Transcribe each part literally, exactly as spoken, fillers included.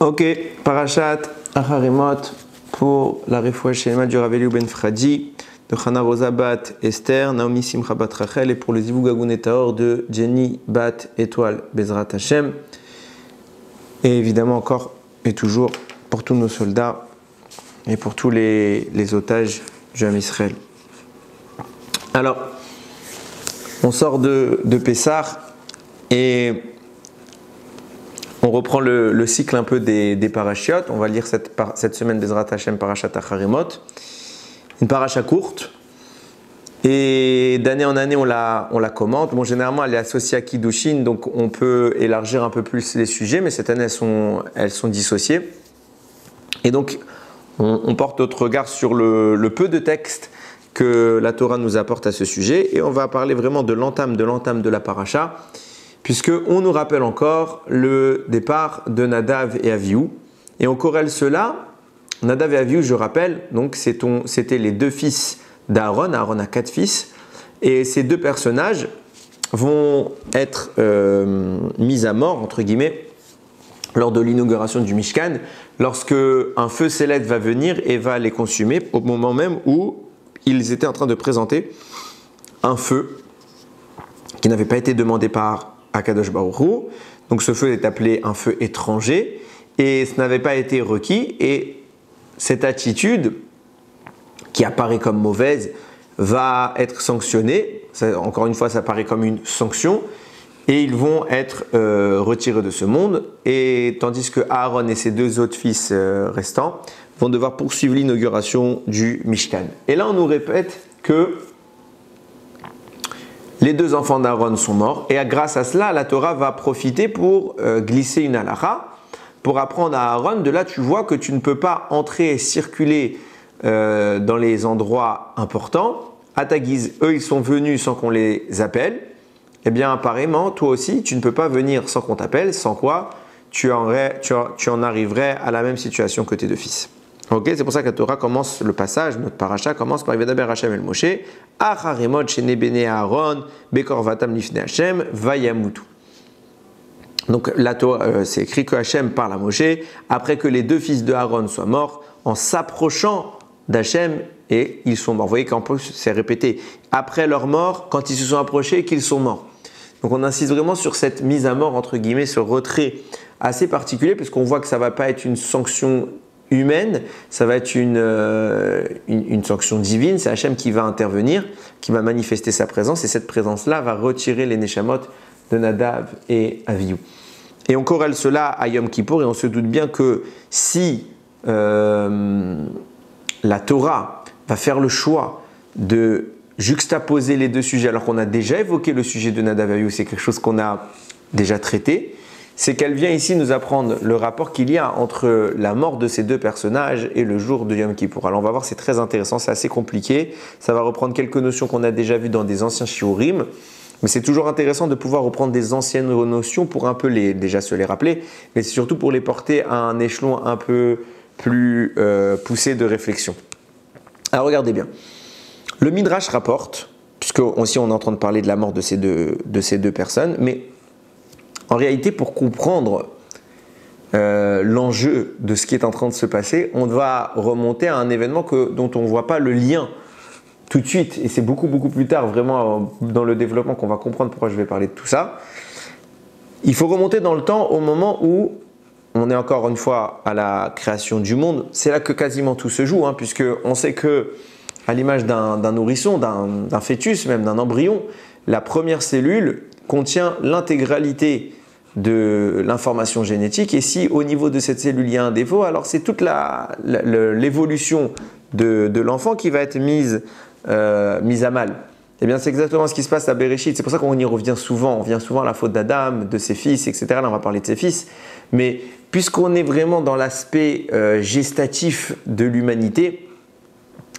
Ok, Parashat Acharimot pour la Refoua Shema du Rav Elihu Ben Fradi, de Hana Rosa Bat Esther, Naomi Simcha Bat Rachel et pour le Zivug Hagun et Tahor de Jenny Bat Étoile Bezrat Hashem. Et évidemment encore et toujours pour tous nos soldats et pour tous les, les otages du Ham Israël. Alors, on sort de, de Pessah et on reprend le, le cycle un peu des, des parachiotes. On va lire cette, cette semaine Bezrat Hashem Parashat Acharimot, une paracha courte. Et d'année en année, on la, on la commente. Bon, généralement, elle est associée à Kiddushin, donc on peut élargir un peu plus les sujets, mais cette année, elles sont, elles sont dissociées. Et donc, on, on porte notre regard sur le, le peu de textes que la Torah nous apporte à ce sujet. Et on va parler vraiment de l'entame, de l'entame de la paracha, puisqu'on nous rappelle encore le départ de Nadav et Avihu. Et on corrèle cela. Nadav et Avihu, je rappelle, donc c'était les deux fils d'Aaron. Aaron a quatre fils et ces deux personnages vont être euh, mis à mort entre guillemets lors de l'inauguration du Mishkan, lorsque un feu céleste va venir et va les consumer au moment même où ils étaient en train de présenter un feu qui n'avait pas été demandé par Akadosh Baruch Hu. Donc ce feu est appelé un feu étranger et ce n'avait pas été requis, et cette attitude qui apparaît comme mauvaise va être sanctionnée. Ça, encore une fois, ça paraît comme une sanction, et ils vont être euh, retirés de ce monde. Et tandis que Aaron et ses deux autres fils euh, restants vont devoir poursuivre l'inauguration du Mishkan. Et là, on nous répète que les deux enfants d'Aaron sont morts, et grâce à cela, la Torah va profiter pour euh, glisser une halakha pour apprendre à Aaron. De là, tu vois que tu ne peux pas entrer et circuler Euh, dans les endroits importants à ta guise. Eux, ils sont venus sans qu'on les appelle. Eh bien, apparemment, toi aussi, tu ne peux pas venir sans qu'on t'appelle, sans quoi tu en, tu, tu en arriverais à la même situation que tes deux fils. Okay, c'est pour ça que la Torah commence le passage, notre paracha commence par Vedaber Hashem el Moshe, Acharimot shene bene Aaron, bekorvatam lifne Hashem, vayamutu. Donc, euh, c'est écrit que Hashem parle à Moshe après que les deux fils de Aaron soient morts, en s'approchant d'Hachem, et ils sont morts. Vous voyez qu'en plus, c'est répété. Après leur mort, quand ils se sont approchés, qu'ils sont morts. Donc on insiste vraiment sur cette mise à mort, entre guillemets, ce retrait assez particulier, puisqu'on voit que ça ne va pas être une sanction humaine, ça va être une, euh, une, une sanction divine. C'est Hachem qui va intervenir, qui va manifester sa présence, et cette présence-là va retirer les Neshamot de Nadav et Avihu. Et on corrèle cela à Yom Kippour, et on se doute bien que si euh, la Torah va faire le choix de juxtaposer les deux sujets, alors qu'on a déjà évoqué le sujet de Nadav et Avihu, c'est quelque chose qu'on a déjà traité, c'est qu'elle vient ici nous apprendre le rapport qu'il y a entre la mort de ces deux personnages et le jour de Yom Kippour. Alors on va voir, c'est très intéressant, c'est assez compliqué, ça va reprendre quelques notions qu'on a déjà vues dans des anciens shiurim, mais c'est toujours intéressant de pouvoir reprendre des anciennes notions pour un peu les, déjà se les rappeler, mais c'est surtout pour les porter à un échelon un peu plus euh, poussé de réflexion. Alors regardez bien, le Midrash rapporte, puisque aussi on est en train de parler de la mort de ces deux, de ces deux personnes, mais en réalité pour comprendre euh, l'enjeu de ce qui est en train de se passer, on va remonter à un événement que, dont on ne voit pas le lien tout de suite, et c'est beaucoup beaucoup plus tard vraiment dans le développement qu'on va comprendre pourquoi je vais parler de tout ça. Il faut remonter dans le temps au moment où on est encore une fois à la création du monde. C'est là que quasiment tout se joue, hein, puisqu'on sait que, à l'image d'un nourrisson, d'un fœtus, même d'un embryon, la première cellule contient l'intégralité de l'information génétique. Et si au niveau de cette cellule, il y a un défaut, alors c'est toute l'évolution de, de l'enfant qui va être mise, euh, mise à mal. Eh bien, c'est exactement ce qui se passe à Bereshit. C'est pour ça qu'on y revient souvent. On revient souvent à la faute d'Adam, de ses fils, et cetera. Là, on va parler de ses fils. Mais puisqu'on est vraiment dans l'aspect euh, gestatif de l'humanité,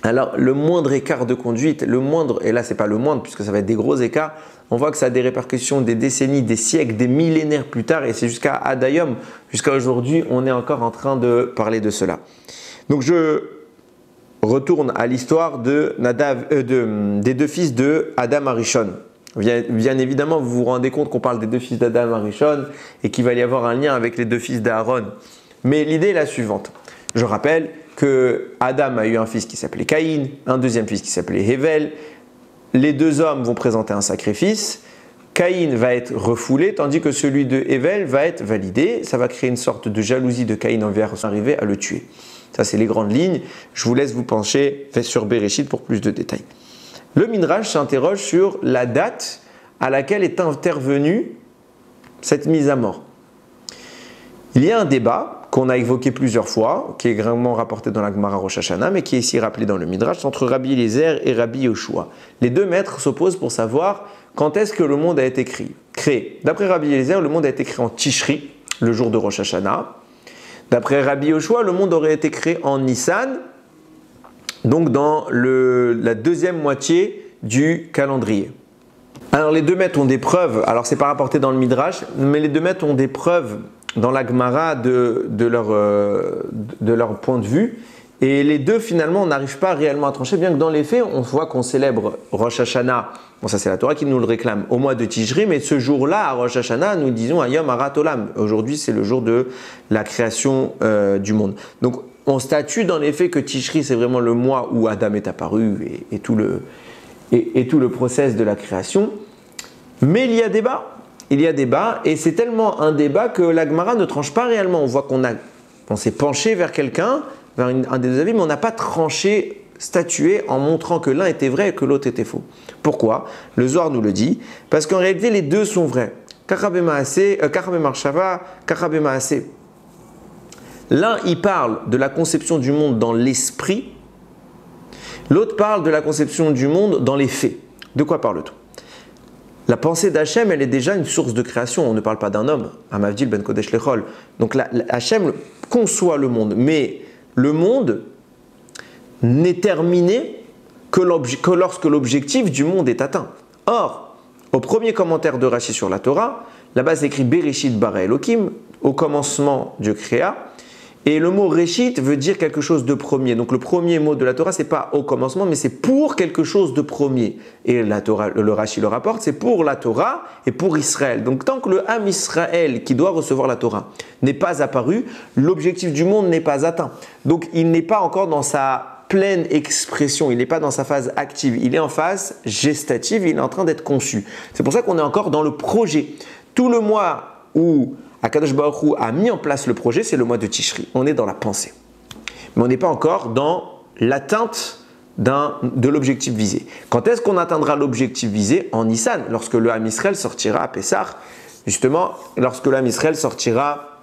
alors le moindre écart de conduite, le moindre, et là c'est pas le moindre puisque ça va être des gros écarts, on voit que ça a des répercussions des décennies, des siècles, des millénaires plus tard, et c'est jusqu'à Adayom, jusqu'à aujourd'hui, on est encore en train de parler de cela. Donc je retourne à l'histoire de Nadav, euh, de, des deux fils de Adam Arishon. Bien évidemment, vous vous rendez compte qu'on parle des deux fils d'Adam Arishon et qu'il va y avoir un lien avec les deux fils d'Aaron. Mais l'idée est la suivante. Je rappelle que Adam a eu un fils qui s'appelait Caïn, un deuxième fils qui s'appelait Hével. Les deux hommes vont présenter un sacrifice. Caïn va être refoulé, tandis que celui de Hével va être validé. Ça va créer une sorte de jalousie de Caïn envers son arrivée à le tuer. Ça, c'est les grandes lignes. Je vous laisse vous pencher sur Béréchit pour plus de détails. Le Midrash s'interroge sur la date à laquelle est intervenue cette mise à mort. Il y a un débat qu'on a évoqué plusieurs fois, qui est grandement rapporté dans la Gemara Rosh Hashanah, mais qui est ici rappelé dans le Midrash, entre Rabbi Eliezer et Rabbi Yehoshua. Les deux maîtres s'opposent pour savoir quand est-ce que le monde a été créé. D'après Rabbi Eliezer, le monde a été créé en Tishri, le jour de Rosh Hashanah. D'après Rabbi Yehoshua, le monde aurait été créé en Nissan, donc dans le, la deuxième moitié du calendrier. Alors les deux maîtres ont des preuves, alors c'est pas rapporté dans le Midrash, mais les deux maîtres ont des preuves dans la Gemara de, de, leur, de leur point de vue. Et les deux, finalement, on n'arrive pas réellement à trancher, bien que dans les faits, on voit qu'on célèbre Rosh Hashanah. Bon, ça, c'est la Torah qui nous le réclame au mois de Tishri, mais ce jour-là, à Rosh Hashanah, nous disons Hayom Harat Olam. Aujourd'hui, c'est le jour de la création euh, du monde. Donc, on statue dans les faits que Tishri, c'est vraiment le mois où Adam est apparu et, et, tout le, et, et tout le process de la création. Mais il y a débat. Il y a débat, et c'est tellement un débat que la Gemara ne tranche pas réellement. On voit qu'on on s'est penché vers quelqu'un, vers une, un des deux avis, mais on n'a pas tranché, statué en montrant que l'un était vrai et que l'autre était faux. Pourquoi? Le Zohar nous le dit, parce qu'en réalité les deux sont vrais. L'un il parle de la conception du monde dans l'esprit, l'autre parle de la conception du monde dans les faits. De quoi parle-t-on? La pensée d'Hachem, elle est déjà une source de création. On ne parle pas d'un homme, à Mavdil ben Kodesh Lechol. Donc la, la, Hachem conçoit le monde, mais le monde n'est terminé que, que lorsque l'objectif du monde est atteint. Or, au premier commentaire de Rashi sur la Torah, là-bas c'est écrit Bereshit bara Elohim, au commencement Dieu créa, et le mot Réchit veut dire quelque chose de premier. Donc le premier mot de la Torah, ce n'est pas au commencement, mais c'est pour quelque chose de premier. Et la Torah, le Rashi le rapporte, c'est pour la Torah et pour Israël. Donc tant que le Ham Israël, qui doit recevoir la Torah, n'est pas apparu, l'objectif du monde n'est pas atteint. Donc il n'est pas encore dans sa pleine expression, il n'est pas dans sa phase active, il est en phase gestative, il est en train d'être conçu. C'est pour ça qu'on est encore dans le projet. Tout le mois où Akadosh Baruch Hu a mis en place le projet, c'est le mois de Tishri. On est dans la pensée. Mais on n'est pas encore dans l'atteinte de l'objectif visé. Quand est-ce qu'on atteindra l'objectif visé? En Nissan, lorsque le Ham Israël sortira à Pessah. Justement, lorsque le Ham Israël sortira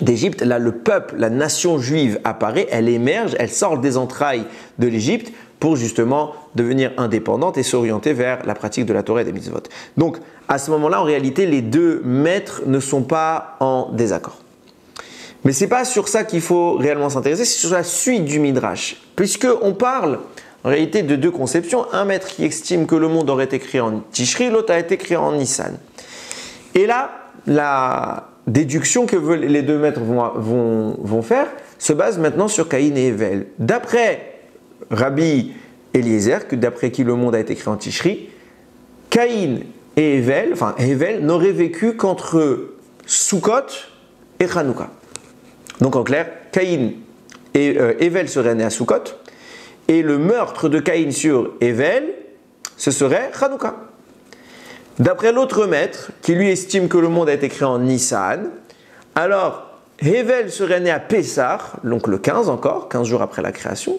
d'Égypte, là le peuple, la nation juive apparaît, elle émerge, elle sort des entrailles de l'Égypte pour justement devenir indépendante et s'orienter vers la pratique de la Torah et des mitzvot. Donc, à ce moment-là, en réalité, les deux maîtres ne sont pas en désaccord. Mais ce n'est pas sur ça qu'il faut réellement s'intéresser, c'est sur la suite du Midrash. Puisqu'on parle, en réalité, de deux conceptions. Un maître qui estime que le monde aurait été créé en Tishri, l'autre a été créé en Nissan. Et là, la déduction que les deux maîtres vont, vont, vont faire se base maintenant sur Caïn et Hével. D'après Rabbi Eliezer, d'après qui le monde a été créé en Tishri, Caïn et Hével, enfin Hével, n'auraient vécu qu'entre Sukkot et Hanouka. Donc en clair, Caïn et euh, Hével seraient nés à Sukkot, et le meurtre de Caïn sur Hével, ce serait Hanouka. D'après l'autre maître, qui lui estime que le monde a été créé en Nissan, alors Hével serait né à Pessah, donc le quinze encore, quinze jours après la création,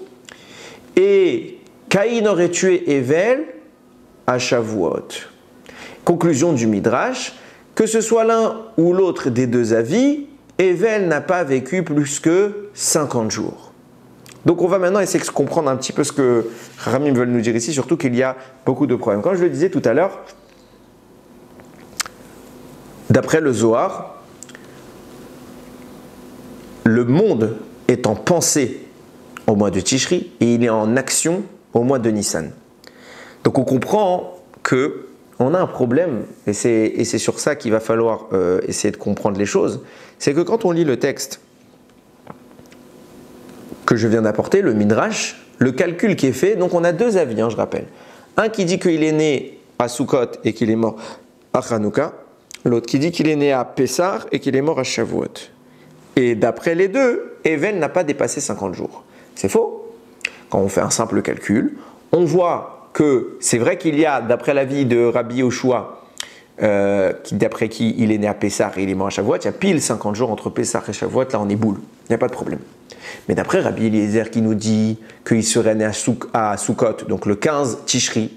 et Caïn aurait tué Hével à Shavuot. Conclusion du Midrash, que ce soit l'un ou l'autre des deux avis, Hével n'a pas vécu plus que cinquante jours. Donc on va maintenant essayer de comprendre un petit peu ce que Ramim veut nous dire ici, surtout qu'il y a beaucoup de problèmes. Comme je le disais tout à l'heure, d'après le Zohar, le monde est en pensée au mois de Tishri et il est en action au mois de Nissan. Donc on comprend que on a un problème, et c'est sur ça qu'il va falloir euh, essayer de comprendre les choses. C'est que quand on lit le texte que je viens d'apporter, le Midrash, le calcul qui est fait, donc on a deux avis, hein, je rappelle. Un qui dit qu'il est né à Sukkot et qu'il est mort à Hanouka, l'autre qui dit qu'il est né à Pessah et qu'il est mort à Shavuot. Et d'après les deux, Even n'a pas dépassé cinquante jours. C'est faux. Quand on fait un simple calcul, on voit que c'est vrai qu'il y a, d'après l'avis de Rabbi Yoshua, euh, d'après qui il est né à Pessah et il est mort à Shavuot, il y a pile cinquante jours entre Pessah et Shavuot, là on est boule, il n'y a pas de problème. Mais d'après Rabbi Eliezer qui nous dit qu'il serait né à, Souk, à Soukot, donc le quinze Tishri,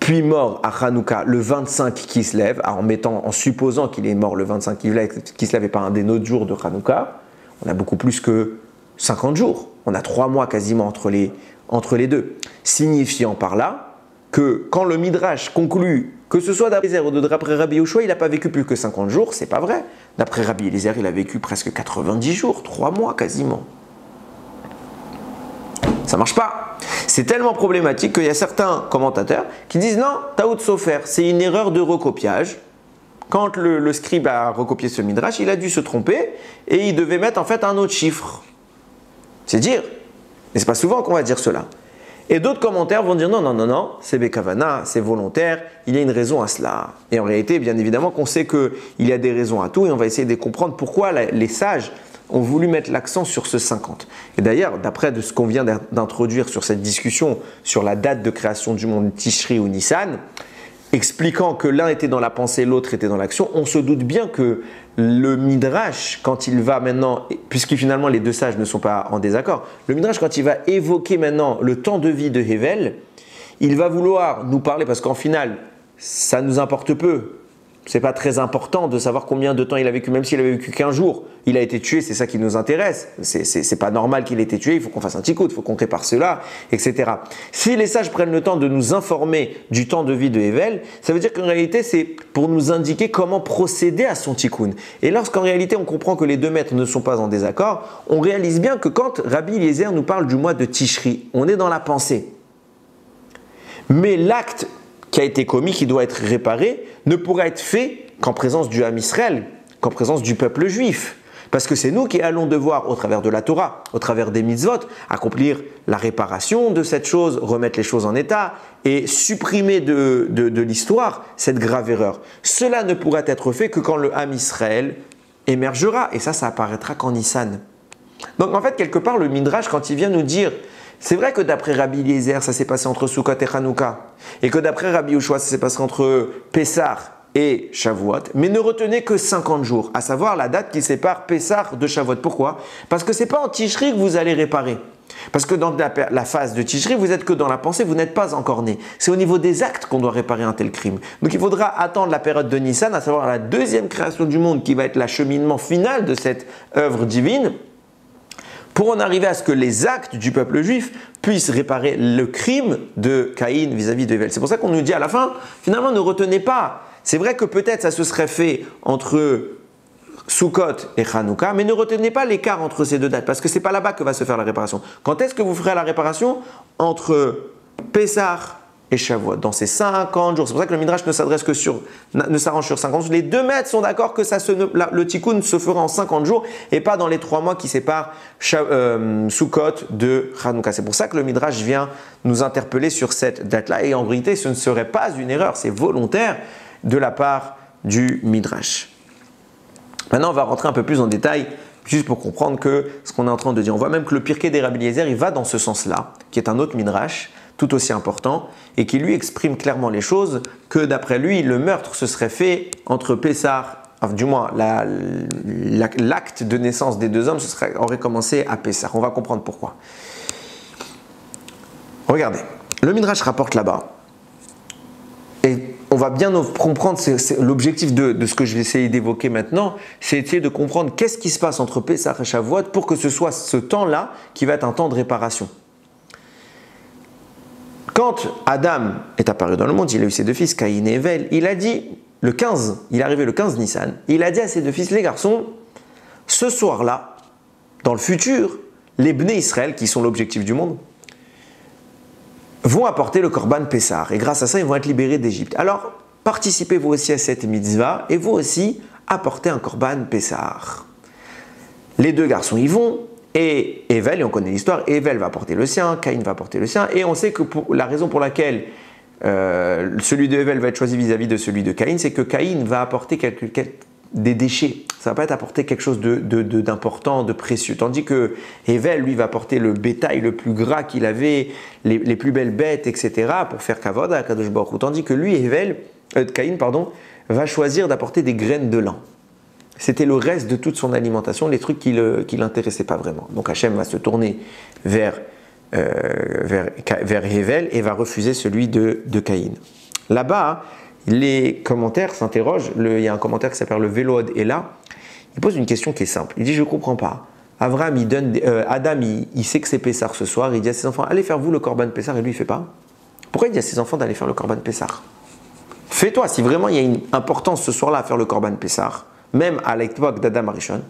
puis mort à Hanouka le vingt-cinq Kislev, en, mettant, en supposant qu'il est mort le vingt-cinq Kislev et pas un des autres jours de Hanouka, on a beaucoup plus que cinquante jours. On a trois mois quasiment entre les, entre les deux. Signifiant par là que quand le Midrash conclut, que ce soit d'après Eliezer ou d'après Rabbi Yoshua, il n'a pas vécu plus que cinquante jours, c'est pas vrai. D'après Rabbi Eliezer, il a vécu presque quatre-vingt-dix jours, trois mois quasiment. Ça marche pas. C'est tellement problématique qu'il y a certains commentateurs qui disent non, Ta'out Sofer, c'est une erreur de recopiage. Quand le, le scribe a recopié ce midrash, il a dû se tromper et il devait mettre en fait un autre chiffre. C'est dire. Mais c'est pas souvent qu'on va dire cela. Et d'autres commentaires vont dire non, non, non, non, c'est Bekavana, c'est volontaire, il y a une raison à cela. Et en réalité, bien évidemment qu'on sait qu'il y a des raisons à tout et on va essayer de comprendre pourquoi les sages ont voulu mettre l'accent sur ce cinquante. Et d'ailleurs, d'après de ce qu'on vient d'introduire sur cette discussion sur la date de création du monde Tishri ou Nissan, expliquant que l'un était dans la pensée, l'autre était dans l'action, on se doute bien que le Midrash, quand il va maintenant, puisque finalement les deux sages ne sont pas en désaccord, le Midrash, quand il va évoquer maintenant le temps de vie de Hevel, il va vouloir nous parler, parce qu'en final, ça nous importe peu. C'est pas très important de savoir combien de temps il a vécu, même s'il avait vécu quinze jours. Il a été tué, c'est ça qui nous intéresse. C'est, c'est, c'est pas normal qu'il ait été tué, il faut qu'on fasse un tikkun, il faut qu'on répare cela, et cetera. Si les sages prennent le temps de nous informer du temps de vie de Hevel, ça veut dire qu'en réalité, c'est pour nous indiquer comment procéder à son tikkun. Et lorsqu'en réalité, on comprend que les deux maîtres ne sont pas en désaccord, on réalise bien que quand Rabbi Eliezer nous parle du mois de Tishri, on est dans la pensée. Mais l'acte qui a été commis, qui doit être réparé, ne pourra être fait qu'en présence du Ham Israël, qu'en présence du peuple juif. Parce que c'est nous qui allons devoir, au travers de la Torah, au travers des mitzvot, accomplir la réparation de cette chose, remettre les choses en état et supprimer de, de, de l'histoire cette grave erreur. Cela ne pourra être fait que quand le Ham Israël émergera. Et ça, ça apparaîtra qu'en Nissan. Donc en fait, quelque part, le Midrash, quand il vient nous dire c'est vrai que d'après Rabbi Eliezer, ça s'est passé entre Soukot et Hanouka, et que d'après Rabbi Yoshua, ça s'est passé entre Pessah et Shavuot, mais ne retenez que cinquante jours, à savoir la date qui sépare Pessah de Shavuot. Pourquoi ? Parce que ce n'est pas en Tishri que vous allez réparer. Parce que dans la, la phase de Tishri, vous n'êtes que dans la pensée, vous n'êtes pas encore né. C'est au niveau des actes qu'on doit réparer un tel crime. Donc il faudra attendre la période de Nissan, à savoir la deuxième création du monde qui va être l'acheminement final de cette œuvre divine, pour en arriver à ce que les actes du peuple juif puissent réparer le crime de Caïn vis-à-vis de Hevel. C'est pour ça qu'on nous dit à la fin, finalement, ne retenez pas. C'est vrai que peut-être ça se serait fait entre Soukot et Hanouka, mais ne retenez pas l'écart entre ces deux dates, parce que ce n'est pas là-bas que va se faire la réparation. Quand est-ce que vous ferez la réparation entre Pessah et Shavuot, dans ces cinquante jours. C'est pour ça que le Midrash ne s'adresse que sur, ne s'arrange sur cinquante jours. Les deux maîtres sont d'accord que ça se, le tikkun se fera en cinquante jours et pas dans les trois mois qui séparent euh, Soukot de Hanouka. C'est pour ça que le Midrash vient nous interpeller sur cette date-là. Et en vérité, ce ne serait pas une erreur, c'est volontaire de la part du Midrash. Maintenant, on va rentrer un peu plus en détail, juste pour comprendre que ce qu'on est en train de dire. On voit même que le Pirkei des Rabbi Eliezer, il va dans ce sens-là, qui est un autre Midrash, tout aussi important, et qui lui exprime clairement les choses, que d'après lui, le meurtre se serait fait entre Pessah, enfin, du moins la, la, l'acte de naissance des deux hommes se serait, aurait commencé à Pessah. On va comprendre pourquoi. Regardez, le Midrash rapporte là-bas, et on va bien comprendre, c'est, c'est, l'objectif de, de ce que je vais essayer d'évoquer maintenant, c'est essayer de comprendre qu'est-ce qui se passe entre Pessah et Shavuot pour que ce soit ce temps-là qui va être un temps de réparation. Quand Adam est apparu dans le monde, il a eu ses deux fils, Caïn et Hevel, il a dit, le quinze, il est arrivé le quinze Nissan, il a dit à ses deux fils, les garçons, ce soir-là, dans le futur, les Bnei Israël, qui sont l'objectif du monde, vont apporter le Korban Pessah. Et grâce à ça, ils vont être libérés d'Égypte. Alors, participez vous aussi à cette mitzvah et vous aussi apportez un Korban Pessah. Les deux garçons y vont. Et Hevel, et on connaît l'histoire, Hevel va porter le sien, Caïn va porter le sien, et on sait que pour, la raison pour laquelle euh, celui de Hevel va être choisi vis-à-vis de celui de Caïn, c'est que Caïn va apporter quelque, quelque, des déchets. Ça ne va pas être apporter quelque chose d'important, de, de, de précieux. Tandis que Hevel, lui, va apporter le bétail le plus gras qu'il avait, les, les plus belles bêtes, et cetera pour faire kavod à Kadosh Baruch Hu. Tandis que lui, Hevel, euh, Caïn, pardon, va choisir d'apporter des graines de lin. C'était le reste de toute son alimentation, les trucs qui ne l'intéressaient pas vraiment. Donc Hachem va se tourner vers, euh, vers, vers Hevel et va refuser celui de, de Caïn. Là-bas, les commentaires s'interrogent. Il y a un commentaire qui s'appelle le Vélod Ella. Il pose une question qui est simple. Il dit, je ne comprends pas. Abraham, il donne, euh, Adam, il, il sait que c'est Pessar ce soir. Il dit à ses enfants, allez faire vous le Corban Pessar. Et lui, il ne fait pas. Pourquoi il dit à ses enfants d'aller faire le Corban Pessar? Fais-toi, si vraiment il y a une importance ce soir-là à faire le Corban Pessar, même à l'époque d'Adam Arishon,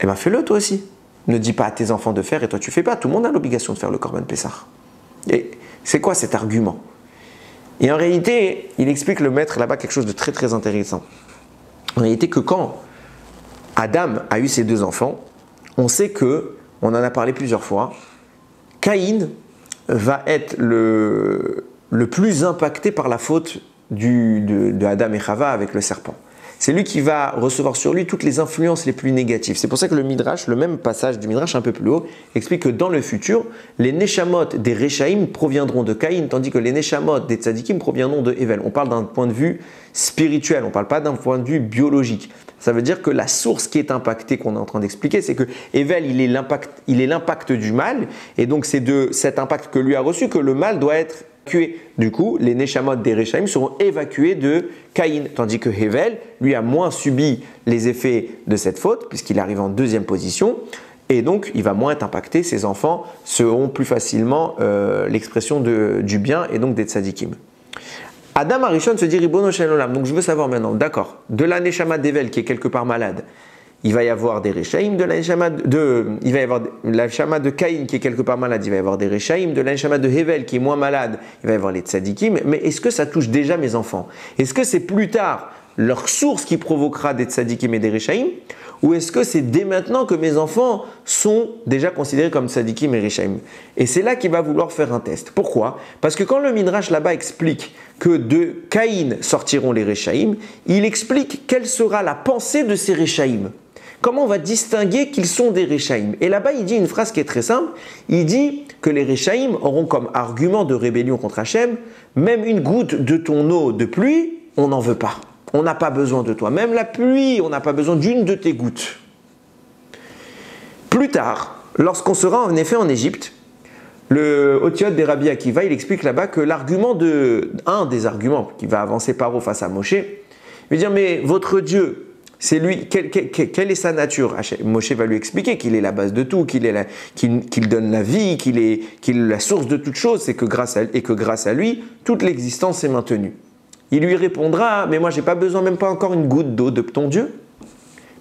eh bien fais-le toi aussi. Ne dis pas à tes enfants de faire et toi tu ne fais pas. Tout le monde a l'obligation de faire le Corban Pessar. Et c'est quoi cet argument? Et en réalité, il explique le maître là-bas quelque chose de très très intéressant. En réalité, que quand Adam a eu ses deux enfants, on sait que, on en a parlé plusieurs fois, Caïn va être le, le plus impacté par la faute du, de, de Adam et Chava avec le serpent. C'est lui qui va recevoir sur lui toutes les influences les plus négatives. C'est pour ça que le Midrash, le même passage du Midrash un peu plus haut, explique que dans le futur, les Neshamot des Réchaïm proviendront de Caïn, tandis que les Neshamot des Tzadikim proviendront de Hevel. On parle d'un point de vue spirituel, on ne parle pas d'un point de vue biologique. Ça veut dire que la source qui est impactée, qu'on est en train d'expliquer, c'est que Hevel, il est l'impact du mal, et donc c'est de cet impact que lui a reçu que le mal doit être évacué. Du coup, les Neshamot des Réchaïm seront évacués de Caïn, tandis que Hevel, lui, a moins subi les effets de cette faute, puisqu'il arrive en deuxième position, et donc il va moins être impacté. Ses enfants seront plus facilement euh, l'expression du bien, et donc des Tzadikim. Adam Arishon se dit Ribono Shel Olam. Donc je veux savoir maintenant, d'accord, de la Neshama d'Hevel qui est quelque part malade, il va y avoir des Réchaïm, de la Neshama de, de, il va y avoir de, la Neshama de Caïn qui est quelque part malade, il va y avoir des Réchaïm, de la Neshama de Hevel qui est moins malade, il va y avoir les Tzadikim, mais est-ce que ça touche déjà mes enfants? Est-ce que c'est plus tard leur source qui provoquera des Tzadikim et des Réchaïm? Ou est-ce que c'est dès maintenant que mes enfants sont déjà considérés comme Tzadikim et Réchaïm? Et c'est là qu'il va vouloir faire un test. Pourquoi? Parce que quand le Midrash là-bas explique que de Caïn sortiront les Réchaïm, il explique quelle sera la pensée de ces Réchaïm. Comment on va distinguer qu'ils sont des Réchaïm? Et là-bas, il dit une phrase qui est très simple. Il dit que les Réchaïm auront comme argument de rébellion contre Hachem, même une goutte de ton eau de pluie, on n'en veut pas. On n'a pas besoin de toi. Même la pluie, on n'a pas besoin d'une de tes gouttes. Plus tard, lorsqu'on sera en effet en Égypte, le Otiyot de Rabbi Akiva, il explique là-bas que l'argument de, un des arguments qui va avancer Paro face à Moshe, il veut dire, mais votre Dieu, c'est lui, quelle, quelle, quelle est sa nature? Moshe va lui expliquer qu'il est la base de tout, qu'il est la, qu'il, qu'il donne la vie, qu'il est, qu'il est la source de toute chose, et que grâce à, et que grâce à lui, toute l'existence est maintenue. Il lui répondra, mais moi, je n'ai pas besoin, même pas encore une goutte d'eau de ton Dieu.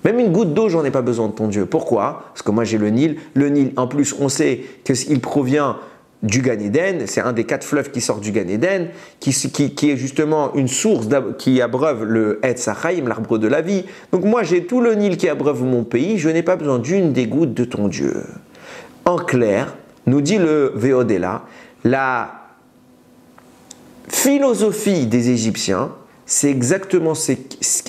Même une goutte d'eau, j'en ai pas besoin de ton Dieu. Pourquoi? Parce que moi, j'ai le Nil. Le Nil, en plus, on sait qu'il provient du Gan Eden. C'est un des quatre fleuves qui sort du Gan Eden, qui, qui, qui est justement une source qui abreuve le Etz Hachaim, l'arbre de la vie. Donc moi, j'ai tout le Nil qui abreuve mon pays. Je n'ai pas besoin d'une des gouttes de ton Dieu. En clair, nous dit le Veodela, la philosophie des Égyptiens, c'est exactement,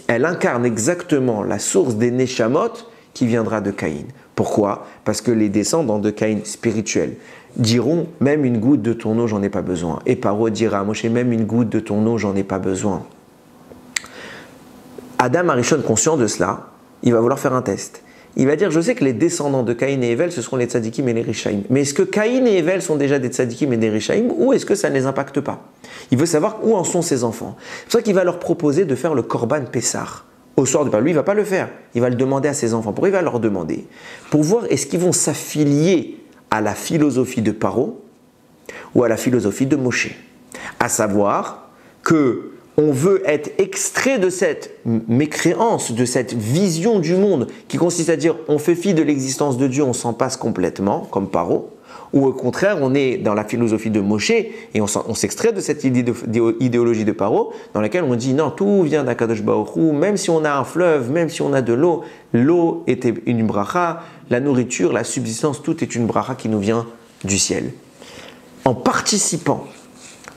elle incarne exactement la source des Neshamot qui viendra de Caïn. Pourquoi? Parce que les descendants de Caïn spirituels diront « Même une goutte de ton eau, j'en ai pas besoin. » Et Paro dira « Moshe, même une goutte de ton eau, j'en ai pas besoin. » Adam Arishon, conscient de cela, il va vouloir faire un test. Il va dire, je sais que les descendants de Caïn et Hevel, ce seront les Tzadikim et les Réchaïm. Mais est-ce que Caïn et Hevel sont déjà des Tzadikim et des Réchaïm, ou est-ce que ça ne les impacte pas? Il veut savoir où en sont ses enfants. C'est pour ça qu'il va leur proposer de faire le Corban Pessar. Au soir du Pâques, lui, il ne va pas le faire. Il va le demander à ses enfants. Pourquoi il va leur demander? Pour voir est-ce qu'ils vont s'affilier à la philosophie de Paro ou à la philosophie de Moshe. À savoir que on veut être extrait de cette mécréance, de cette vision du monde qui consiste à dire on fait fi de l'existence de Dieu, on s'en passe complètement, comme Paro, ou au contraire, on est dans la philosophie de Moshe et on s'extrait de cette idéologie de Paro dans laquelle on dit non, tout vient d'Akadosh Baruch Hu, même si on a un fleuve, même si on a de l'eau, l'eau est une bracha, la nourriture, la subsistance, tout est une bracha qui nous vient du ciel. En participant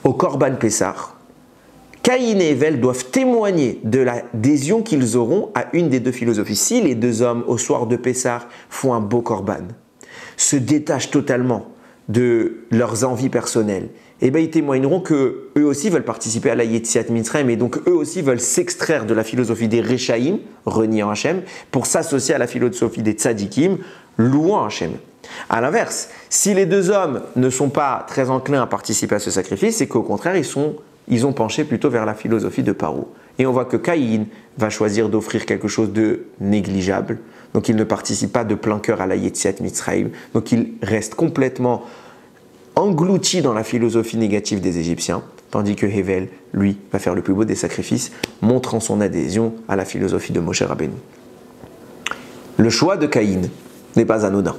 au Corban Pessar, Caïn et Hével doivent témoigner de l'adhésion qu'ils auront à une des deux philosophies. Si les deux hommes, au soir de Pessah, font un beau korban, se détachent totalement de leurs envies personnelles, eh bien, ils témoigneront qu'eux aussi veulent participer à la Yetziat Mitzrayim et donc eux aussi veulent s'extraire de la philosophie des Réchaïm, reniant Hachem, pour s'associer à la philosophie des Tzadikim, louant Hachem. A l'inverse, si les deux hommes ne sont pas très enclins à participer à ce sacrifice, c'est qu'au contraire, ils sont... ils ont penché plutôt vers la philosophie de Paro. Et on voit que Caïn va choisir d'offrir quelque chose de négligeable. Donc il ne participe pas de plein cœur à la Yetziat Mitzrayim. Donc il reste complètement englouti dans la philosophie négative des Égyptiens. Tandis que Hével, lui, va faire le plus beau des sacrifices, montrant son adhésion à la philosophie de Moshe Rabbeinu. Le choix de Caïn n'est pas anodin.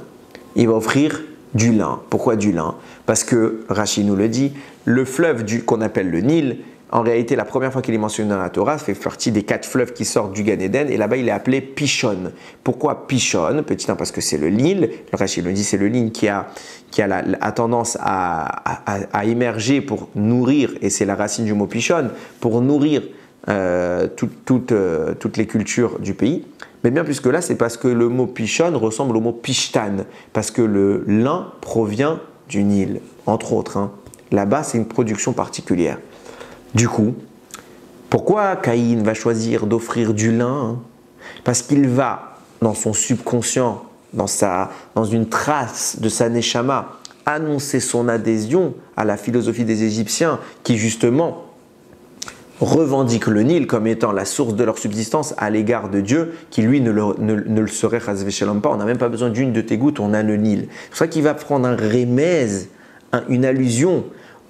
Il va offrir du lin. Pourquoi du lin? Parce que, Rashi nous le dit, le fleuve qu'on appelle le Nil, en réalité, la première fois qu'il est mentionné dans la Torah, ça fait partie des quatre fleuves qui sortent du Gan Eden, et là-bas, il est appelé Pishon. Pourquoi Pishon? Petit un, parce que c'est le Nil. Le Rashi nous dit, c'est le Nil qui a, qui a, la, a tendance à, à, à émerger pour nourrir, et c'est la racine du mot Pishon, pour nourrir euh, tout, tout, euh, toutes les cultures du pays. Mais bien plus que là, c'est parce que le mot Pishon ressemble au mot Pishtan, parce que le lin provient du Nil, entre autres. Hein. Là-bas, c'est une production particulière. Du coup, pourquoi Caïn va choisir d'offrir du lin? Parce qu'il va, dans son subconscient, dans, sa, dans une trace de sa neshama, annoncer son adhésion à la philosophie des Égyptiens qui, justement, revendiquent le Nil comme étant la source de leur subsistance à l'égard de Dieu qui lui ne le, ne, ne le serait chas v'shalom pas. On n'a même pas besoin d'une de tes gouttes, on a le Nil. C'est pour ça qu'il va prendre un remez, un, une allusion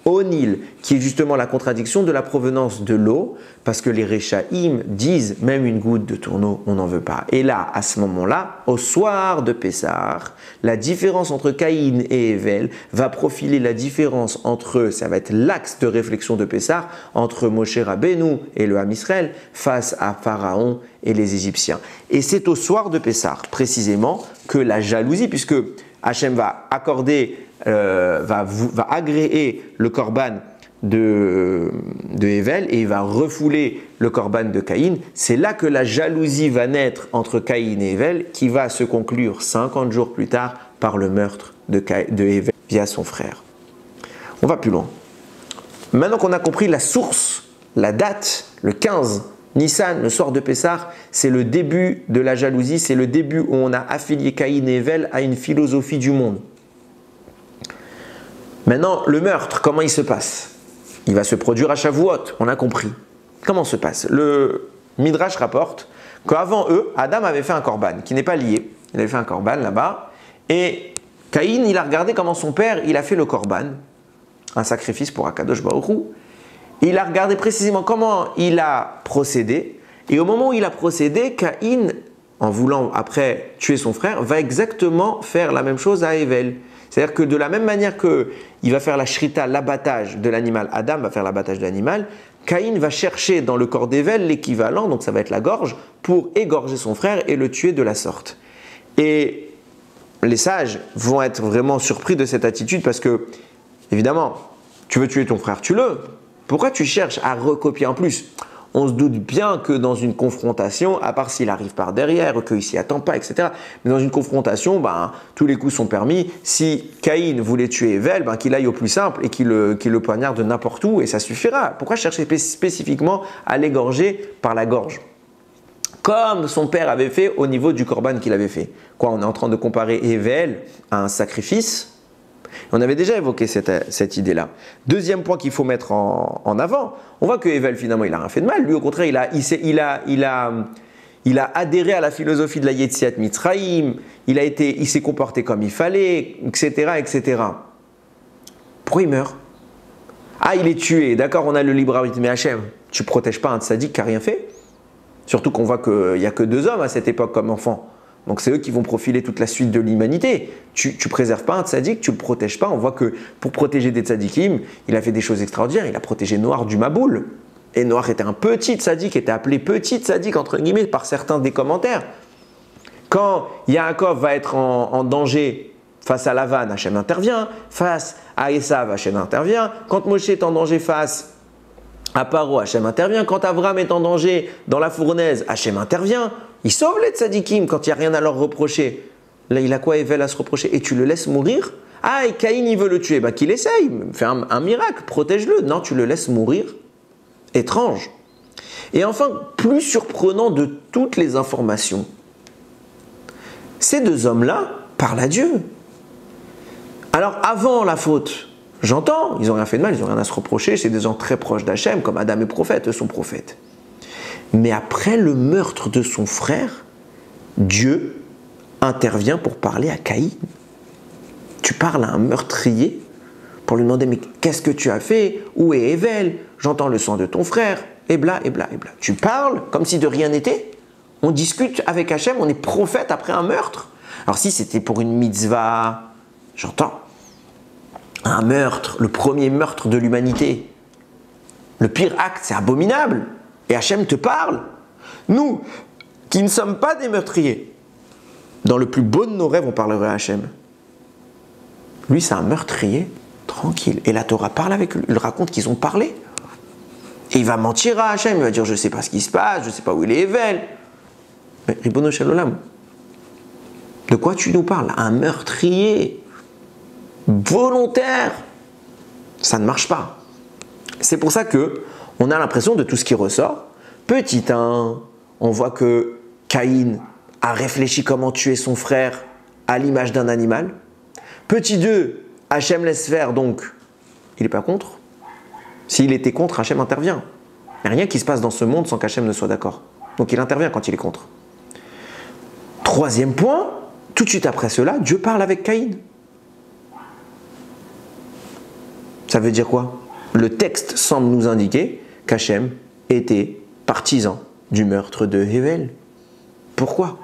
au Nil qui est justement la contradiction de la provenance de l'eau, parce que les Réchaïm disent même une goutte de tourneau, on n'en veut pas. Et là, à ce moment-là, au soir de Pessah, la différence entre Caïn et Hével va profiler la différence entre eux, ça va être l'axe de réflexion de Pessah, entre Moshe Rabbeinu et le Ham Israël face à Pharaon et les Égyptiens. Et c'est au soir de Pessah, précisément, que la jalousie, puisque Hachem va accorder, euh, va, va agréer le korban de, de Hével et il va refouler le korban de Caïn. C'est là que la jalousie va naître entre Caïn et Hével, qui va se conclure cinquante jours plus tard par le meurtre de, de Hével via son frère. On va plus loin. Maintenant qu'on a compris la source, la date, le quinze Nissan, le soir de Pessah, c'est le début de la jalousie, c'est le début où on a affilié Caïn et Hével à une philosophie du monde. Maintenant, le meurtre, comment il se passe? Il va se produire à Shavuot, on a compris. Comment se passe? Le Midrash rapporte qu'avant eux, Adam avait fait un korban qui n'est pas lié. Il avait fait un korban là-bas et Caïn, il a regardé comment son père, il a fait le korban, un sacrifice pour Akadosh Baruch Hu. Il a regardé précisément comment il a procédé. Et au moment où il a procédé, Caïn, en voulant après tuer son frère, va exactement faire la même chose à Hével. C'est-à-dire que de la même manière qu'il va faire la shrita, l'abattage de l'animal, Adam va faire l'abattage de l'animal, Caïn va chercher dans le corps d'Hével l'équivalent, donc ça va être la gorge, pour égorger son frère et le tuer de la sorte. Et les sages vont être vraiment surpris de cette attitude parce que, évidemment, tu veux tuer ton frère, tue-le. Pourquoi tu cherches à recopier en plus? On se doute bien que dans une confrontation, à part s'il arrive par derrière, qu'il ne s'y attend pas, et cetera. Mais dans une confrontation, ben, tous les coups sont permis. Si Caïn voulait tuer Hével, ben, qu'il aille au plus simple et qu'il le, qu'il le poignarde de n'importe où et ça suffira. Pourquoi chercher spécifiquement à l'égorger par la gorge? Comme son père avait fait au niveau du korban qu'il avait fait. Quoi, on est en train de comparer Hével à un sacrifice? On avait déjà évoqué cette, cette idée-là. Deuxième point qu'il faut mettre en, en avant, on voit que Hével, finalement, il n'a rien fait de mal. Lui, au contraire, il a, il, il a, il a, il a adhéré à la philosophie de la Yetziat Mitzrayim, il, il s'est comporté comme il fallait, et cetera, et cetera. Pourquoi il meurt? Ah, il est tué, d'accord, on a le libre arbitre, mais Hachem, tu ne protèges pas un tzaddik qui n'a rien fait? Surtout qu'on voit qu'il n'y a que deux hommes à cette époque comme enfants. Donc c'est eux qui vont profiler toute la suite de l'humanité. Tu ne préserves pas un tzaddik, tu ne le protèges pas. On voit que pour protéger des tzaddikim, il a fait des choses extraordinaires. Il a protégé Noir du Maboul. Et Noir était un petit tzaddik, était appelé petit tzaddik, entre guillemets, par certains des commentaires. Quand Yaakov va être en, en danger face à Lavan, Hachem intervient. Face à Esav, Hachem intervient. Quand Moshe est en danger face à part où Hachem intervient. Quand Avram est en danger dans la fournaise, Hachem intervient. Il sauve les tzadikim quand il n'y a rien à leur reprocher. Là, il a quoi, Evel, à se reprocher? Et tu le laisses mourir? Ah, et Caïn, il veut le tuer. Bah, qu'il essaye. Fais un, un miracle, protège-le. Non, tu le laisses mourir. Étrange. Et enfin, plus surprenant de toutes les informations, ces deux hommes-là parlent à Dieu. Alors, avant la faute, j'entends, ils n'ont rien fait de mal, ils n'ont rien à se reprocher, c'est des gens très proches d'Hachem, comme Adam est prophète, eux sont prophètes. Mais après le meurtre de son frère, Dieu intervient pour parler à Caïn. Tu parles à un meurtrier pour lui demander « Mais qu'est-ce que tu as fait? Où est Evel? J'entends le sang de ton frère. » Et bla, et bla, et bla. Tu parles comme si de rien n'était. On discute avec Hachem, on est prophète après un meurtre. Alors si c'était pour une mitzvah, j'entends, un meurtre, le premier meurtre de l'humanité, le pire acte, c'est abominable. Et Hachem te parle. Nous, qui ne sommes pas des meurtriers, dans le plus beau de nos rêves, on parlerait à Hachem. Lui, c'est un meurtrier, tranquille. Et la Torah parle avec lui, il raconte qu'ils ont parlé. Et il va mentir à Hachem, il va dire « Je ne sais pas ce qui se passe, je ne sais pas où il est Evel. » Mais Ribono Shel Olam, de quoi tu nous parles? Un meurtrier volontaire, ça ne marche pas. C'est pour ça que on a l'impression de tout ce qui ressort. Petit un, on voit que Caïn a réfléchi comment tuer son frère à l'image d'un animal. Petit deux, Hachem laisse faire, donc il n'est pas contre. S'il était contre, Hachem intervient. Il n'y a rien qui se passe dans ce monde sans qu'Hachem ne soit d'accord. Donc il intervient quand il est contre. Troisième point, tout de suite après cela, Dieu parle avec Caïn. Ça veut dire quoi? Le texte semble nous indiquer qu'Hachem était partisan du meurtre de Evel. Pourquoi?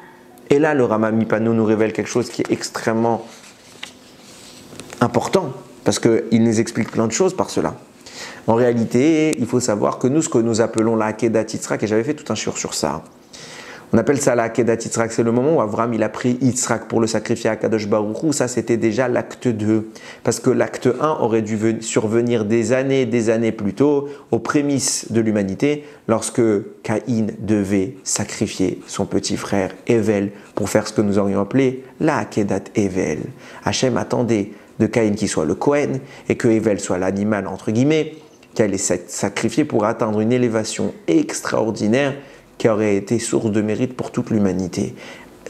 Et là, le Rama Mipano nous révèle quelque chose qui est extrêmement important, parce qu'il nous explique plein de choses par cela. En réalité, il faut savoir que nous, ce que nous appelons la Akedat Yitzhak, et j'avais fait tout un shiur sur ça, on appelle ça la Akedat Yitzhak, c'est le moment où Avram il a pris Yitzhak pour le sacrifier à Kadosh Baruch Hu. Ça c'était déjà l'acte deux, parce que l'acte un aurait dû survenir des années des années plus tôt, aux prémices de l'humanité, lorsque Caïn devait sacrifier son petit frère Evel pour faire ce que nous aurions appelé la Akedat Evel. Hachem attendait de Caïn qui soit le Kohen et que Evel soit l'animal entre guillemets qui allait être sacrifié pour atteindre une élévation extraordinaire qui aurait été source de mérite pour toute l'humanité.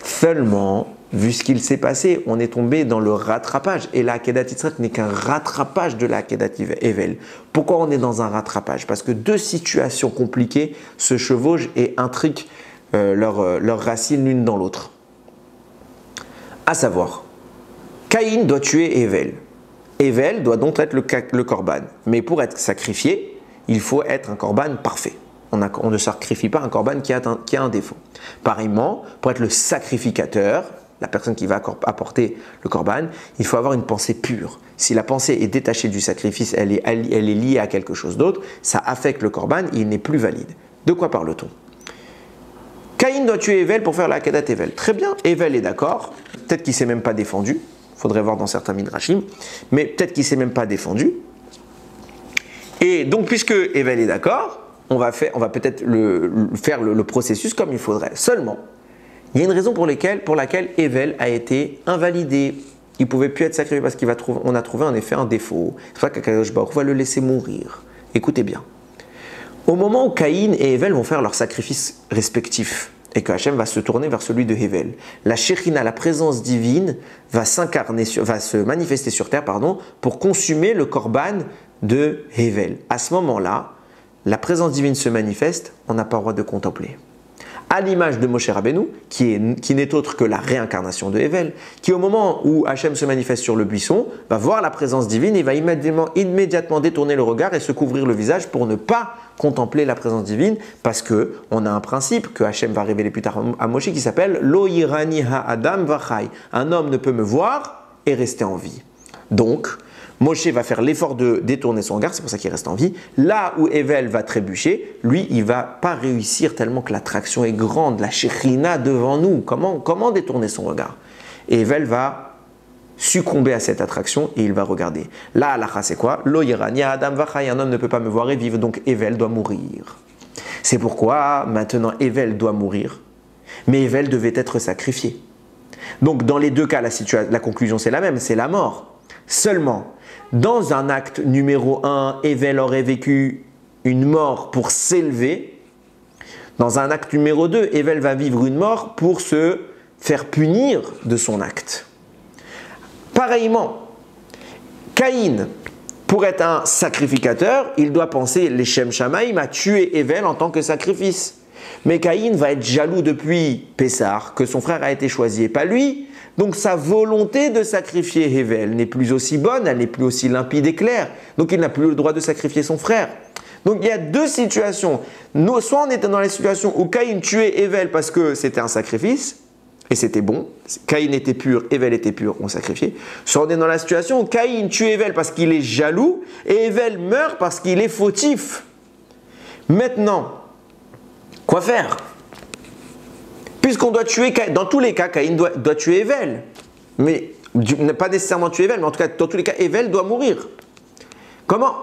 Seulement, vu ce qu'il s'est passé, on est tombé dans le rattrapage. Et la Akedat Yitzhak n'est qu'un rattrapage de la Akedat Evel. Pourquoi on est dans un rattrapage? Parce que deux situations compliquées se chevauchent et intriquent euh, leurs euh, leur racines l'une dans l'autre. À savoir, Caïn doit tuer Evel. Evel doit donc être le, le korban. Mais pour être sacrifié, il faut être un korban parfait. On, a, on ne sacrifie pas un korban qui a un, qui a un défaut. Pareillement, pour être le sacrificateur, la personne qui va apporter le korban, il faut avoir une pensée pure. Si la pensée est détachée du sacrifice, elle est, elle, elle est liée à quelque chose d'autre, ça affecte le korban, il n'est plus valide. De quoi parle-t-on? Caïn doit tuer Evel pour faire la Akedat Evel. Très bien, Evel est d'accord, peut-être qu'il ne s'est même pas défendu. Faudrait voir dans certains midrashim, mais peut-être qu'il ne s'est même pas défendu. Et donc, puisque Evel est d'accord, on va, on va peut-être le, le, faire le, le processus comme il faudrait. Seulement, il y a une raison pour, pour laquelle Evel a été invalidé. Il ne pouvait plus être sacrifié parce qu'on a trouvé en effet un défaut. C'est pour ça qu'Akadosh Baruch Hu va le laisser mourir. Écoutez bien. Au moment où Caïn et Evel vont faire leurs sacrifices respectifs, et que Hachem va se tourner vers celui de Evel, la Shekhina, la présence divine, va s'incarner, va se manifester sur terre, pardon, pour consumer le korban de Evel. À ce moment-là, la présence divine se manifeste, on n'a pas le droit de contempler. À l'image de Moshe Rabbeinu, qui est, qui n'est autre que la réincarnation de Evel, qui au moment où Hachem se manifeste sur le buisson, va voir la présence divine et va immédiatement, immédiatement détourner le regard et se couvrir le visage pour ne pas contempler la présence divine, parce qu'on a un principe que Hachem va révéler plus tard à Moshe qui s'appelle « Lo yirani ha'adam vachai » un homme ne peut me voir et rester en vie. Donc, Moshe va faire l'effort de détourner son regard, c'est pour ça qu'il reste en vie. Là où Evel va trébucher, lui, il ne va pas réussir tellement que l'attraction est grande, la Shekhina devant nous. Comment, comment détourner son regard? Evel va succomber à cette attraction et il va regarder. La halakha, c'est quoi? Lo yirania adam vachai, un homme ne peut pas me voir et vivre, donc Evel doit mourir. C'est pourquoi maintenant Evel doit mourir, mais Evel devait être sacrifié. Donc dans les deux cas, la, la conclusion c'est la même, c'est la mort. Seulement, dans un acte numéro un, Evel aurait vécu une mort pour s'élever. Dans un acte numéro deux, Evel va vivre une mort pour se faire punir de son acte. Pareillement, Caïn, pour être un sacrificateur, il doit penser les Shem Shamaïm à tuer Evel en tant que sacrifice. Mais Caïn va être jaloux depuis Pessar, que son frère a été choisi et pas lui. Donc sa volonté de sacrifier Evel n'est plus aussi bonne, elle n'est plus aussi limpide et claire. Donc il n'a plus le droit de sacrifier son frère. Donc il y a deux situations. Nous, soit on était dans la situation où Caïn tuait Evel parce que c'était un sacrifice, et c'était bon, Caïn était pur, Evel était pur, on sacrifiait. Soit on est dans la situation où Caïn tue Evel parce qu'il est jaloux, et Evel meurt parce qu'il est fautif. Maintenant, quoi faire? Puisqu'on doit tuer, dans tous les cas, Caïn doit, doit tuer Evel. Mais pas nécessairement tuer Evel, mais en tout cas, dans tous les cas, Evel doit mourir. Comment?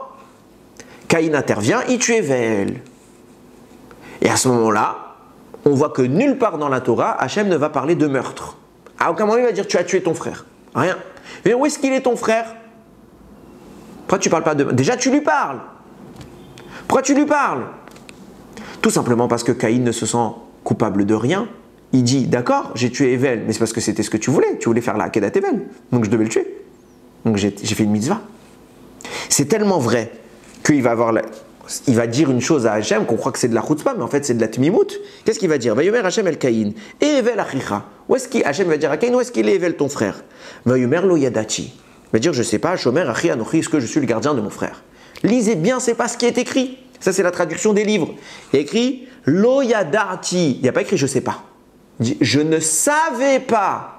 Caïn intervient, il tue Evel. Et à ce moment-là, on voit que nulle part dans la Torah, Hachem ne va parler de meurtre. À aucun moment, il va dire « tu as tué ton frère ». Rien. Et où est-ce qu'il est ton frère? Pourquoi tu parles pas de... Déjà, tu lui parles. Pourquoi tu lui parles? Tout simplement parce que Caïn ne se sent coupable de rien. Il dit « d'accord, j'ai tué Evel, mais c'est parce que c'était ce que tu voulais. Tu voulais faire la Hakedat Evel, donc je devais le tuer. Donc j'ai fait une mitzvah. » C'est tellement vrai qu'il va avoir... La... Il va dire une chose à Hachem qu'on croit que c'est de la chutzpah, mais en fait c'est de la tmimout. Qu'est-ce qu'il va dire? Vayomer Hachem el Caïn, et Evel achicha. Où est-ce qu'Hachem va dire à Caïn, où est-ce qu'il est Evel ton frère? Vayomer lo yadachi. Il va dire, je ne sais pas, Shomer achi anochi, est-ce que je suis le gardien de mon frère? Lisez bien, c'est pas ce qui est écrit. Ça c'est la traduction des livres. Il y a écrit lo yadachi. Il n'y a pas écrit je ne sais pas. Il dit, je ne savais pas.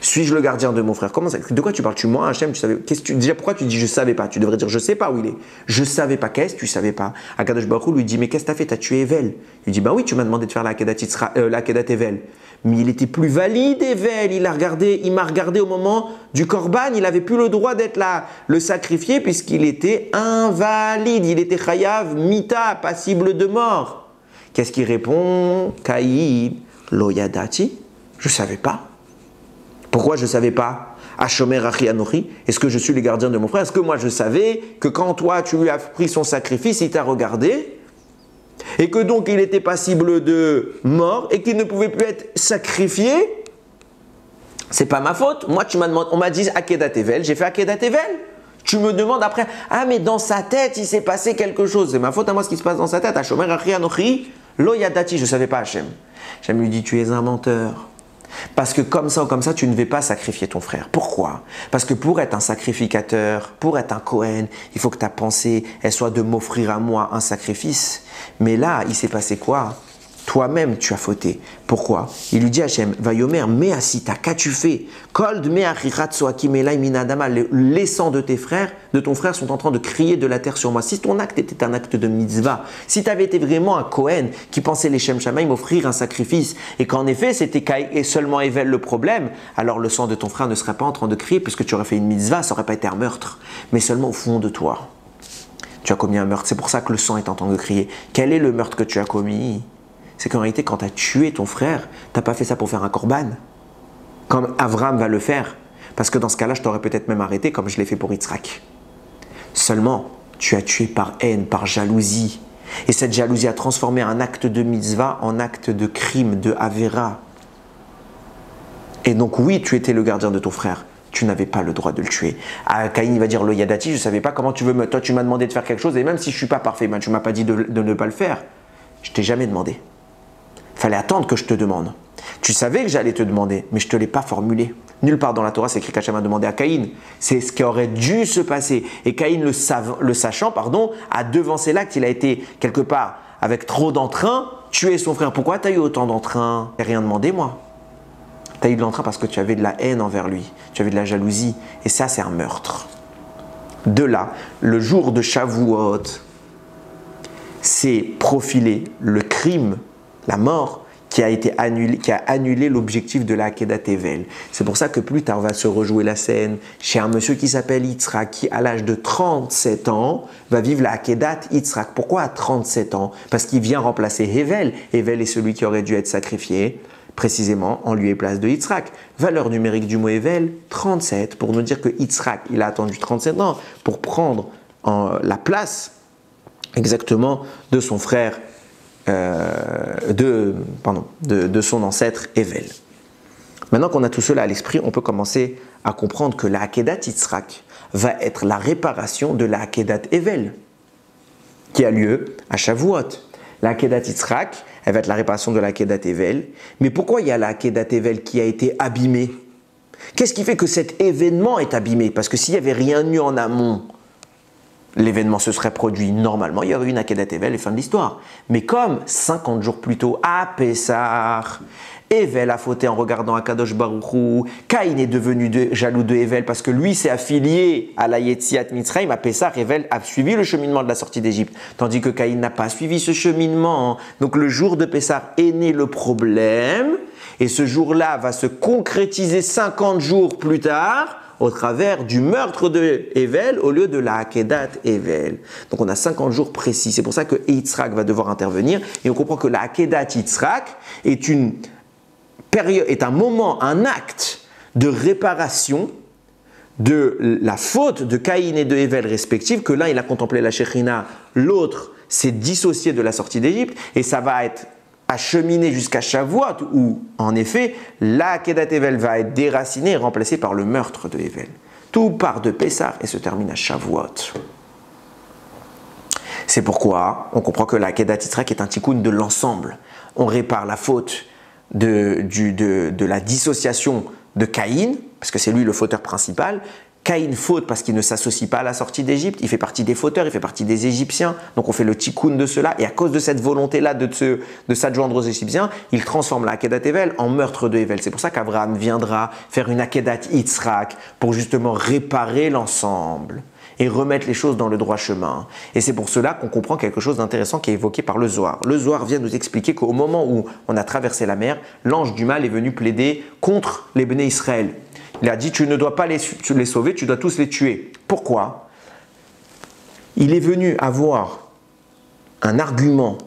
Suis-je le gardien de mon frère? Comment ça? De quoi tu parles? Tu mens, Hachem? Tu savais? Qu'est-ce que tu... Déjà, pourquoi tu dis je savais pas? Tu devrais dire je sais pas où il est. Je savais pas. Qu'est-ce que tu savais pas? Akadosh Baruch Hu lui dit mais qu'est-ce que t'as fait? T'as tué Evel. Il dit bah oui, tu m'as demandé de faire la Hakedat Evel. Mais il était plus valide Evel. Il a regardé, il m'a regardé au moment du Korban. Il n'avait plus le droit d'être là, le sacrifier puisqu'il était invalide. Il était chayav mita, passible de mort. Qu'est-ce qu'il répond? Caïn, lo yadati. Je savais pas. Pourquoi je ne savais pas? Ashomer achi anochi, est-ce que je suis le gardien de mon frère? Est-ce que moi je savais que quand toi tu lui as pris son sacrifice, il t'a regardé et que donc il était passible de mort et qu'il ne pouvait plus être sacrifié? C'est pas ma faute. Moi tu m'as demandé, on m'a dit Hakedat Evel, j'ai fait Hakedat Evel. Tu me demandes après, ah mais dans sa tête il s'est passé quelque chose. C'est ma faute à moi ce qui se passe dans sa tête. Ashomer achi anochi, lo yadati, je ne savais pas Hachem. Hachem lui dit tu es un menteur. Parce que comme ça ou comme ça, tu ne vas pas sacrifier ton frère. Pourquoi? Parce que pour être un sacrificateur, pour être un Kohen, il faut que ta pensée, elle soit de m'offrir à moi un sacrifice. Mais là, il s'est passé quoi? Toi-même, tu as fauté. Pourquoi? Il lui dit à Hachem, « Vayomer, measita, qu'as-tu fait? Kold meachichat soakimelai minadama, les sangs de tes frères, de ton frère sont en train de crier de la terre sur moi. » Si ton acte était un acte de mitzvah, si tu avais été vraiment un Kohen qui pensait les Shem Shamaïm m'offrir un sacrifice, et qu'en effet, c'était seulement Evel le problème, alors le sang de ton frère ne serait pas en train de crier puisque tu aurais fait une mitzvah, ça n'aurait pas été un meurtre, mais seulement au fond de toi. Tu as commis un meurtre, c'est pour ça que le sang est en train de crier. Quel est le meurtre que tu as commis? C'est qu'en réalité, quand tu as tué ton frère, tu n'as pas fait ça pour faire un korban, comme Avram va le faire. Parce que dans ce cas-là, je t'aurais peut-être même arrêté, comme je l'ai fait pour Yitzhak. Seulement, tu as tué par haine, par jalousie. Et cette jalousie a transformé un acte de mitzvah en acte de crime, de avera. Et donc oui, tu étais le gardien de ton frère. Tu n'avais pas le droit de le tuer. Ah, Caïn va dire, le yadati, je ne savais pas comment tu veux me... Toi, tu m'as demandé de faire quelque chose, et même si je ne suis pas parfait, ben, tu ne m'as pas dit de, de ne pas le faire. Je t'ai jamais demandé. Fallait attendre que je te demande. Tu savais que j'allais te demander, mais je ne te l'ai pas formulé. Nulle part dans la Torah, c'est écrit qu'Hachem a demandé à Caïn. C'est ce qui aurait dû se passer. Et Caïn, le, le sachant, pardon, a devancé l'acte. Il a été, quelque part, avec trop d'entrain, tuer son frère. Pourquoi tu as eu autant d'entrain? Je n'ai rien demandé, moi. Tu as eu de l'entrain parce que tu avais de la haine envers lui. Tu avais de la jalousie. Et ça, c'est un meurtre. De là, le jour de Shavuot, c'est profilé le crime, la mort qui a été annulé, qui a annulé l'objectif de la Akedat Tevel. C'est pour ça que plus tard, on va se rejouer la scène chez un monsieur qui s'appelle Yitzhak, qui à l'âge de trente-sept ans, va vivre la Akedat Yitzhak. Pourquoi à trente-sept ans? Parce qu'il vient remplacer Hevel. Hevel est celui qui aurait dû être sacrifié, précisément en lieu et place de Yitzhak. Valeur numérique du mot Hevel, trente-sept, pour nous dire que Yitzhak, il a attendu trente-sept ans pour prendre en, la place exactement de son frère, euh, de, pardon, de, de son ancêtre Hevel. Maintenant qu'on a tout cela à l'esprit, on peut commencer à comprendre que la Akedat Yitzhak va être la réparation de la Akedat Hevel qui a lieu à Shavuot. La Akedat Yitzhak, elle va être la réparation de la Akedat Tevel. Mais pourquoi il y a la Akedat Tevel qui a été abîmée? Qu'est-ce qui fait que cet événement est abîmé? Parce que s'il n'y avait rien eu en amont, l'événement se serait produit normalement. Il y aurait eu une Akedat Tevel et fin de l'histoire. Mais comme cinquante jours plus tôt, à Pessah, Hevel a fauté en regardant Akadosh Baruch Hu. Caïn est devenu de, jaloux de Hevel parce que lui s'est affilié à la Yetziat Mitzrayim. À Pessah, Hevel a suivi le cheminement de la sortie d'Égypte, tandis que Caïn n'a pas suivi ce cheminement. Donc le jour de Pessah est né le problème, et ce jour-là va se concrétiser cinquante jours plus tard au travers du meurtre de Hevel au lieu de la Akedat Hevel. Donc on a cinquante jours précis. C'est pour ça que Yitzhak va devoir intervenir, et on comprend que la Akedat Yitzhak est une est un moment, un acte de réparation de la faute de Caïn et de Hevel respectives, que l'un il a contemplé la Shekhina, l'autre s'est dissocié de la sortie d'Égypte, et ça va être acheminé jusqu'à Shavuot où en effet la Akedat Hevel va être déracinée et remplacée par le meurtre de Hevel. Tout part de Pessah et se termine à Shavuot. C'est pourquoi on comprend que la Akedat Yitzhak est un tikkun de l'ensemble. On répare la faute De, du, de, de la dissociation de Caïn, parce que c'est lui le fauteur principal. Caïn faute parce qu'il ne s'associe pas à la sortie d'Égypte, il fait partie des fauteurs, il fait partie des Égyptiens, donc on fait le tikkun de cela, et à cause de cette volonté-là de, de, de s'adjoindre aux Égyptiens, il transforme la Akedat Hevel en meurtre de Hevel. C'est pour ça qu'Abraham viendra faire une Akedat Yitzhak pour justement réparer l'ensemble et remettre les choses dans le droit chemin. Et c'est pour cela qu'on comprend quelque chose d'intéressant qui est évoqué par le Zohar. Le Zohar vient nous expliquer qu'au moment où on a traversé la mer, l'ange du mal est venu plaider contre les Bnei Israël. Il a dit « Tu ne dois pas les, les sauver, tu dois tous les tuer. » Pourquoi? Il est venu avoir un argument,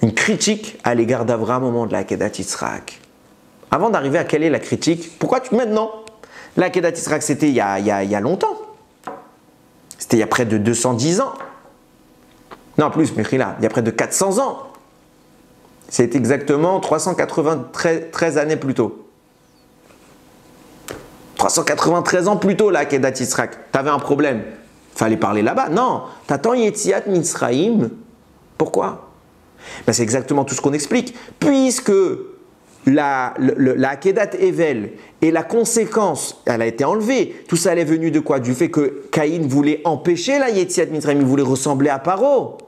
une critique à l'égard d'Abraham au moment de la Akedat Yitzhak. Avant d'arriver à quelle est la critique, pourquoi tu maintenant? La Akedat Yitzhak, c'était il y a, il y a, il y a longtemps. C'était il y a près de deux cent dix ans. Non, plus, Mechila, il y a près de quatre cents ans. C'est exactement trois cent quatre-vingt-treize années plus tôt. trois cent quatre-vingt-treize ans plus tôt, là, Akedat Yitzhak. T'avais un problème. Fallait parler là-bas. Non, t'attends Yetziat Mitzrayim. Pourquoi? Ben, c'est exactement tout ce qu'on explique. Puisque La, la, la Akedat Hevel et la conséquence, elle a été enlevée. Tout ça, elle est venue de quoi? Du fait que Caïn voulait empêcher la Yetziat Mitzrayim, il voulait ressembler à Paro.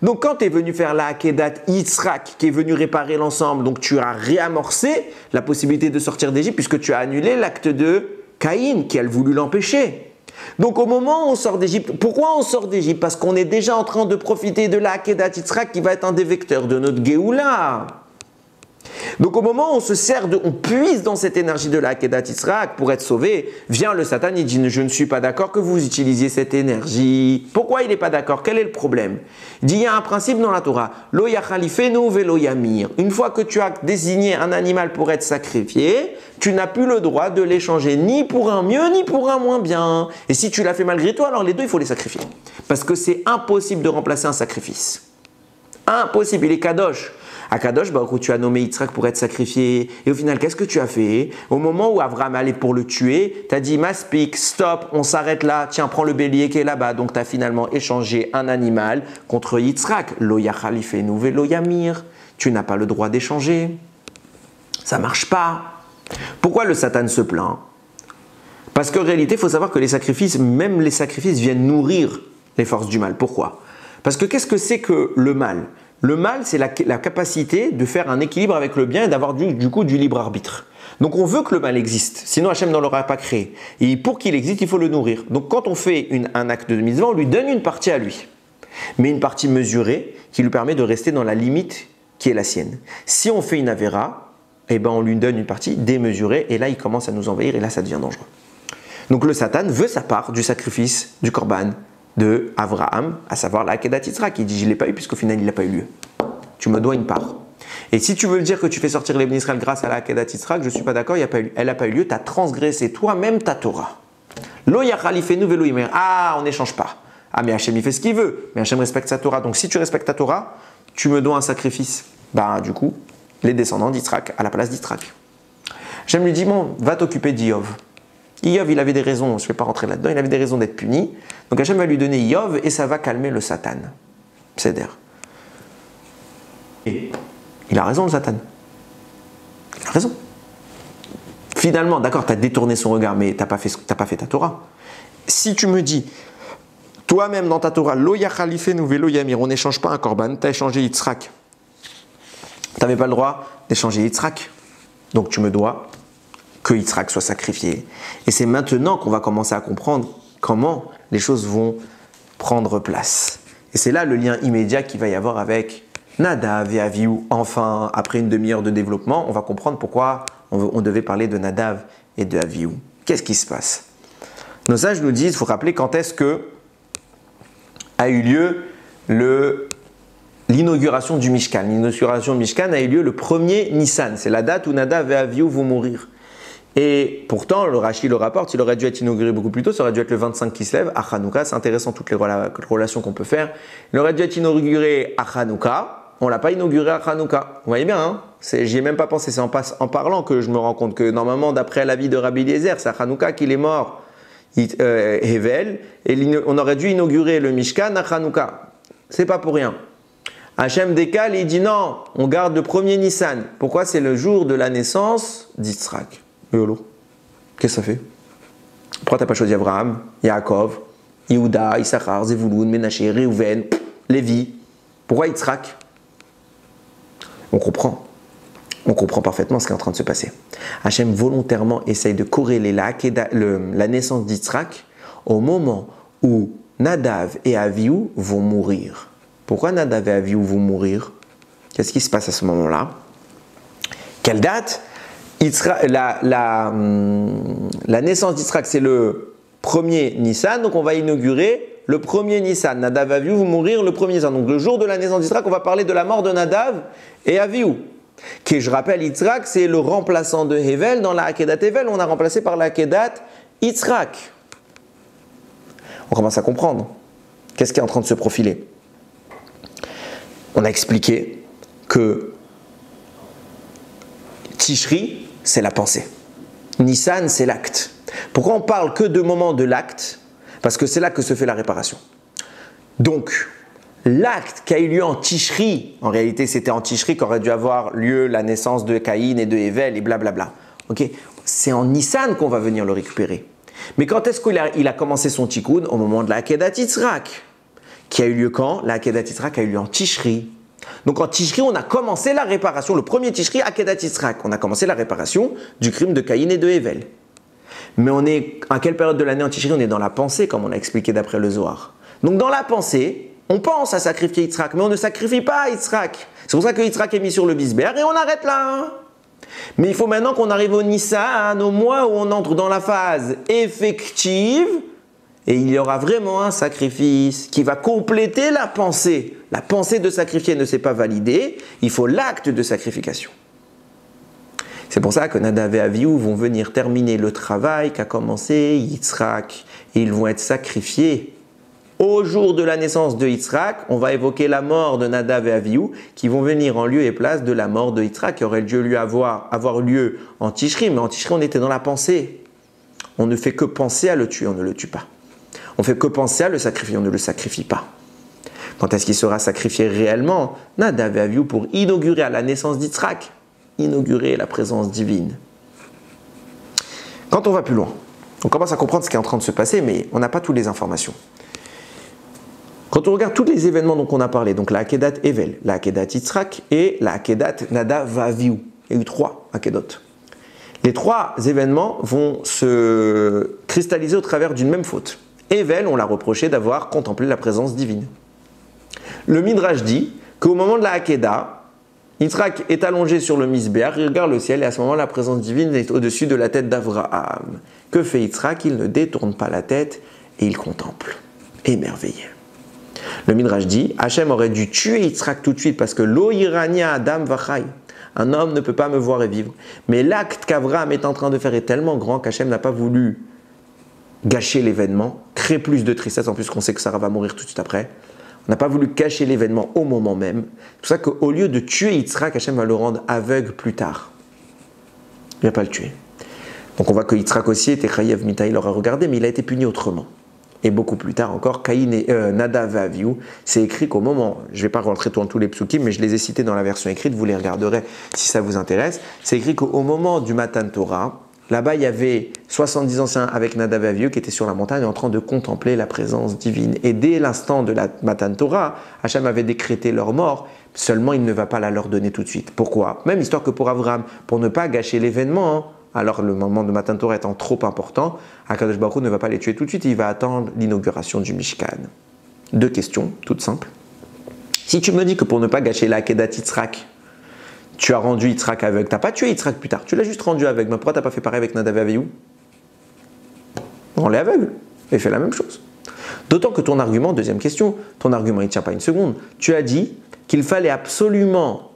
Donc quand tu es venu faire la Akedat Yitzhak, qui est venu réparer l'ensemble, donc tu as réamorcé la possibilité de sortir d'Égypte puisque tu as annulé l'acte de Caïn qui a voulu l'empêcher. Donc au moment où on sort d'Égypte, pourquoi on sort d'Égypte? Parce qu'on est déjà en train de profiter de la Akedat Yitzhak qui va être un des vecteurs de notre Géoula. Donc au moment où on se sert, de, on puise dans cette énergie de la Akedat Yitzhak pour être sauvé, vient le Satan et dit « Je ne suis pas d'accord que vous utilisiez cette énergie. » Pourquoi il n'est pas d'accord? Quel est le problème? Il dit « Il y a un principe dans la Torah. Lo yachalifenu velo yamir. Une fois que tu as désigné un animal pour être sacrifié, tu n'as plus le droit de l'échanger ni pour un mieux ni pour un moins bien. Et si tu l'as fait malgré toi, alors les deux, il faut les sacrifier. Parce que c'est impossible de remplacer un sacrifice. Impossible, il est kadosh. » Akadosh Baruch Hu, tu as nommé Yitzhak pour être sacrifié. Et au final, qu'est-ce que tu as fait? Au moment où Abraham allait pour le tuer, tu as dit « Maspik, stop, on s'arrête là. Tiens, prends le bélier qui est là-bas. » Donc, tu as finalement échangé un animal contre Yitzhak. « Lo yachalifenu velo yamir. » Tu n'as pas le droit d'échanger. Ça ne marche pas. Pourquoi le Satan se plaint? Parce qu'en réalité, il faut savoir que les sacrifices, même les sacrifices, viennent nourrir les forces du mal. Pourquoi? Parce que qu'est-ce que c'est que le mal? Le mal, c'est la, la capacité de faire un équilibre avec le bien et d'avoir du, du coup du libre arbitre. Donc on veut que le mal existe, sinon Hachem ne l'aura pas créé. Et pour qu'il existe, il faut le nourrir. Donc quand on fait une, un acte de mitzvah, on lui donne une partie à lui, mais une partie mesurée qui lui permet de rester dans la limite qui est la sienne. Si on fait une Avera, eh ben on lui donne une partie démesurée et là il commence à nous envahir et là ça devient dangereux. Donc le Satan veut sa part du sacrifice du Corban de Avraham, à savoir la Akedat Yitzhak, qui dit je ne l'ai pas eu puisqu'au final il n'a pas eu lieu. Tu me dois une part. Et si tu veux dire que tu fais sortir les Israël grâce à la Akedat Yitzhak, je ne suis pas d'accord, elle n'a pas eu lieu, tu as transgressé toi-même ta Torah. Lo yachalifenu velo yimer. Ah, on n'échange pas. Ah, mais Hachem il fait ce qu'il veut, mais Hachem respecte sa Torah. Donc si tu respectes ta Torah, tu me dois un sacrifice. Bah, du coup, les descendants d'Yitzhak à la place d'Yitzhak. Hachem lui dit bon, va t'occuper d'Iov. Iov, il avait des raisons, je ne vais pas rentrer là-dedans, il avait des raisons d'être puni. Donc Hachem va lui donner Iov et ça va calmer le Satan. Seder. Et il a raison, le Satan. Il a raison. Finalement, d'accord, tu as détourné son regard, mais tu n'as pas, pas fait ta Torah. Si tu me dis, toi-même dans ta Torah, Lo yachalifenu velo yamir, on n'échange pas un Corban, tu as échangé Yitzhak. Tu n'avais pas le droit d'échanger Yitzhak. Donc tu me dois que Yitzhak soit sacrifié. Et c'est maintenant qu'on va commencer à comprendre comment les choses vont prendre place. Et c'est là le lien immédiat qu'il va y avoir avec Nadav et Avihu. Enfin, après une demi-heure de développement, on va comprendre pourquoi on, on devait parler de Nadav et de Avihu. Qu'est-ce qui se passe? Nos sages nous disent, il faut rappeler quand est-ce que a eu lieu l'inauguration du Mishkan. L'inauguration du Mishkan a eu lieu le premier Nissan. C'est la date où Nadav et Avihu vont mourir. Et pourtant, le Rashi le rapporte, il aurait dû être inauguré beaucoup plus tôt, ça aurait dû être le vingt-cinq qui se lève, à Hanouka, c'est intéressant toutes les rela relations qu'on peut faire. Il aurait dû être inauguré à Hanouka, on ne l'a pas inauguré à Hanouka. Vous voyez bien, hein, j'y ai même pas pensé, c'est en, en parlant que je me rends compte que normalement, d'après l'avis de Rabbi Eliezer, c'est à Hanouka qu'il est mort, il, euh, Hevel, et on aurait dû inaugurer le Mishkan à Hanouka. C'est pas pour rien. Hachem décale, il dit non, on garde le premier Nissan. Pourquoi? C'est le jour de la naissance d'Yitzhak. Qu'est-ce que ça fait? Pourquoi t'as pas choisi Abraham, Yaakov, Yehuda, Issachar, Zevouloun, Ménaché, Réhouven, Lévi? Pourquoi Yitzhak? On comprend. On comprend parfaitement ce qui est en train de se passer. Hachem volontairement essaye de corréler la, Akeda, le, la naissance d'Yitzhak au moment où Nadav et Avihu vont mourir. Pourquoi Nadav et Avihu vont mourir? Qu'est-ce qui se passe à ce moment-là? Quelle date? La, la, la naissance d'Yitzhak, c'est le premier Nissan, donc on va inaugurer le premier Nissan. Nadav et Avihu vont mourir le premier Nissan. Donc le jour de la naissance d'Yitzhak, on va parler de la mort de Nadav et Avihu. Qui, je rappelle, Yitzhak, c'est le remplaçant de Hevel. Dans la Akedat Hevel, on a remplacé par la Akedat Yitzhak. On commence à comprendre. Qu'est-ce qui est en train de se profiler? On a expliqué que Tishri, c'est la pensée. Nissan, c'est l'acte. Pourquoi on parle que de moment de l'acte? Parce que c'est là que se fait la réparation. Donc, l'acte qui a eu lieu en Tishri, en réalité c'était en Tishri qu'aurait dû avoir lieu la naissance de Caïn et de Hevel et blablabla. Okay, c'est en Nissan qu'on va venir le récupérer. Mais quand est-ce qu'il a, il a commencé son tikkun? Au moment de la Akedat Yitzhak. Qui a eu lieu quand? La Akedat Yitzhak a eu lieu en Tishri. Donc en Tishri, on a commencé la réparation, le premier Tishri, Akedat Yitzhak. On a commencé la réparation du crime de Caïn et de Hevel. Mais on est à quelle période de l'année en Tishri? On est dans la pensée, comme on a expliqué d'après le Zohar. Donc dans la pensée, on pense à sacrifier Yitzhak, mais on ne sacrifie pas Yitzhak. C'est pour ça que Yitzhak est mis sur le bisberg et on arrête là. Mais il faut maintenant qu'on arrive au Nissan, au mois où on entre dans la phase effective. Et il y aura vraiment un sacrifice qui va compléter la pensée. La pensée de sacrifier ne s'est pas validée, il faut l'acte de sacrification. C'est pour ça que Nadav et Avihu vont venir terminer le travail qu'a commencé Yitzhak. Et ils vont être sacrifiés. Au jour de la naissance de Yitzhak, on va évoquer la mort de Nadav et Avihu qui vont venir en lieu et place de la mort de Yitzhak qui aurait dû avoir, avoir lieu en Tishri. Mais en Tishri, on était dans la pensée. On ne fait que penser à le tuer, on ne le tue pas. On ne fait que penser à le sacrifier, on ne le sacrifie pas. Quand est-ce qu'il sera sacrifié réellement? Nadav et Avihu pour inaugurer à la naissance d'Yitzhak, inaugurer la présence divine. Quand on va plus loin, on commence à comprendre ce qui est en train de se passer, mais on n'a pas toutes les informations. Quand on regarde tous les événements dont on a parlé, donc la Akedat Hevel, la Akedat Yitzhak et la Akedat Nadav et Avihu, il y a eu trois Akedot. Les trois événements vont se cristalliser au travers d'une même faute. Hevel, on l'a reproché d'avoir contemplé la présence divine. Le Midrash dit qu'au moment de la Hakeda, Yitzhak est allongé sur le misbéach, il regarde le ciel et à ce moment la présence divine est au-dessus de la tête d'Avraham. Que fait Yitzhak? Il ne détourne pas la tête et il contemple, émerveillé. Le Midrash dit, Hachem aurait dû tuer Yitzhak tout de suite parce que Lo Yirania Adam Vachai, un homme ne peut pas me voir et vivre. Mais l'acte qu'Avraham est en train de faire est tellement grand qu'Hachem n'a pas voulu gâcher l'événement, créer plus de tristesse, en plus qu'on sait que Sarah va mourir tout de suite après. On n'a pas voulu cacher l'événement au moment même. C'est pour ça qu'au lieu de tuer Yitzhak, Hachem va le rendre aveugle plus tard. Il ne va pas le tuer. Donc on voit que Yitzhak aussi était Chayev Mita, il l'aura regardé, mais il a été puni autrement. Et beaucoup plus tard encore, Caïn et euh, Nadav et Avihu, c'est écrit qu'au moment, je ne vais pas rentrer dans tous les psukim, mais je les ai cités dans la version écrite, vous les regarderez si ça vous intéresse. C'est écrit qu'au moment du Matan Torah, là-bas, il y avait soixante-dix anciens avec Nadav et Avihu qui étaient sur la montagne en train de contempler la présence divine. Et dès l'instant de la Matan Torah, Hachem avait décrété leur mort, seulement il ne va pas la leur donner tout de suite. Pourquoi? Même histoire que pour Avraham, pour ne pas gâcher l'événement, hein, alors le moment de Matan Torah étant trop important, Akadosh Baruch Hu ne va pas les tuer tout de suite, il va attendre l'inauguration du Mishkan. Deux questions, toutes simples. Si tu me dis que pour ne pas gâcher la Akedat Yitzhak, tu as rendu Yitzhak aveugle. Tu n'as pas tué Yitzhak plus tard. Tu l'as juste rendu aveugle. Mais pourquoi tu n'as pas fait pareil avec Nadav et Avihu? On l'est aveugle. Et fait la même chose. D'autant que ton argument, deuxième question, ton argument il ne tient pas une seconde. Tu as dit qu'il fallait absolument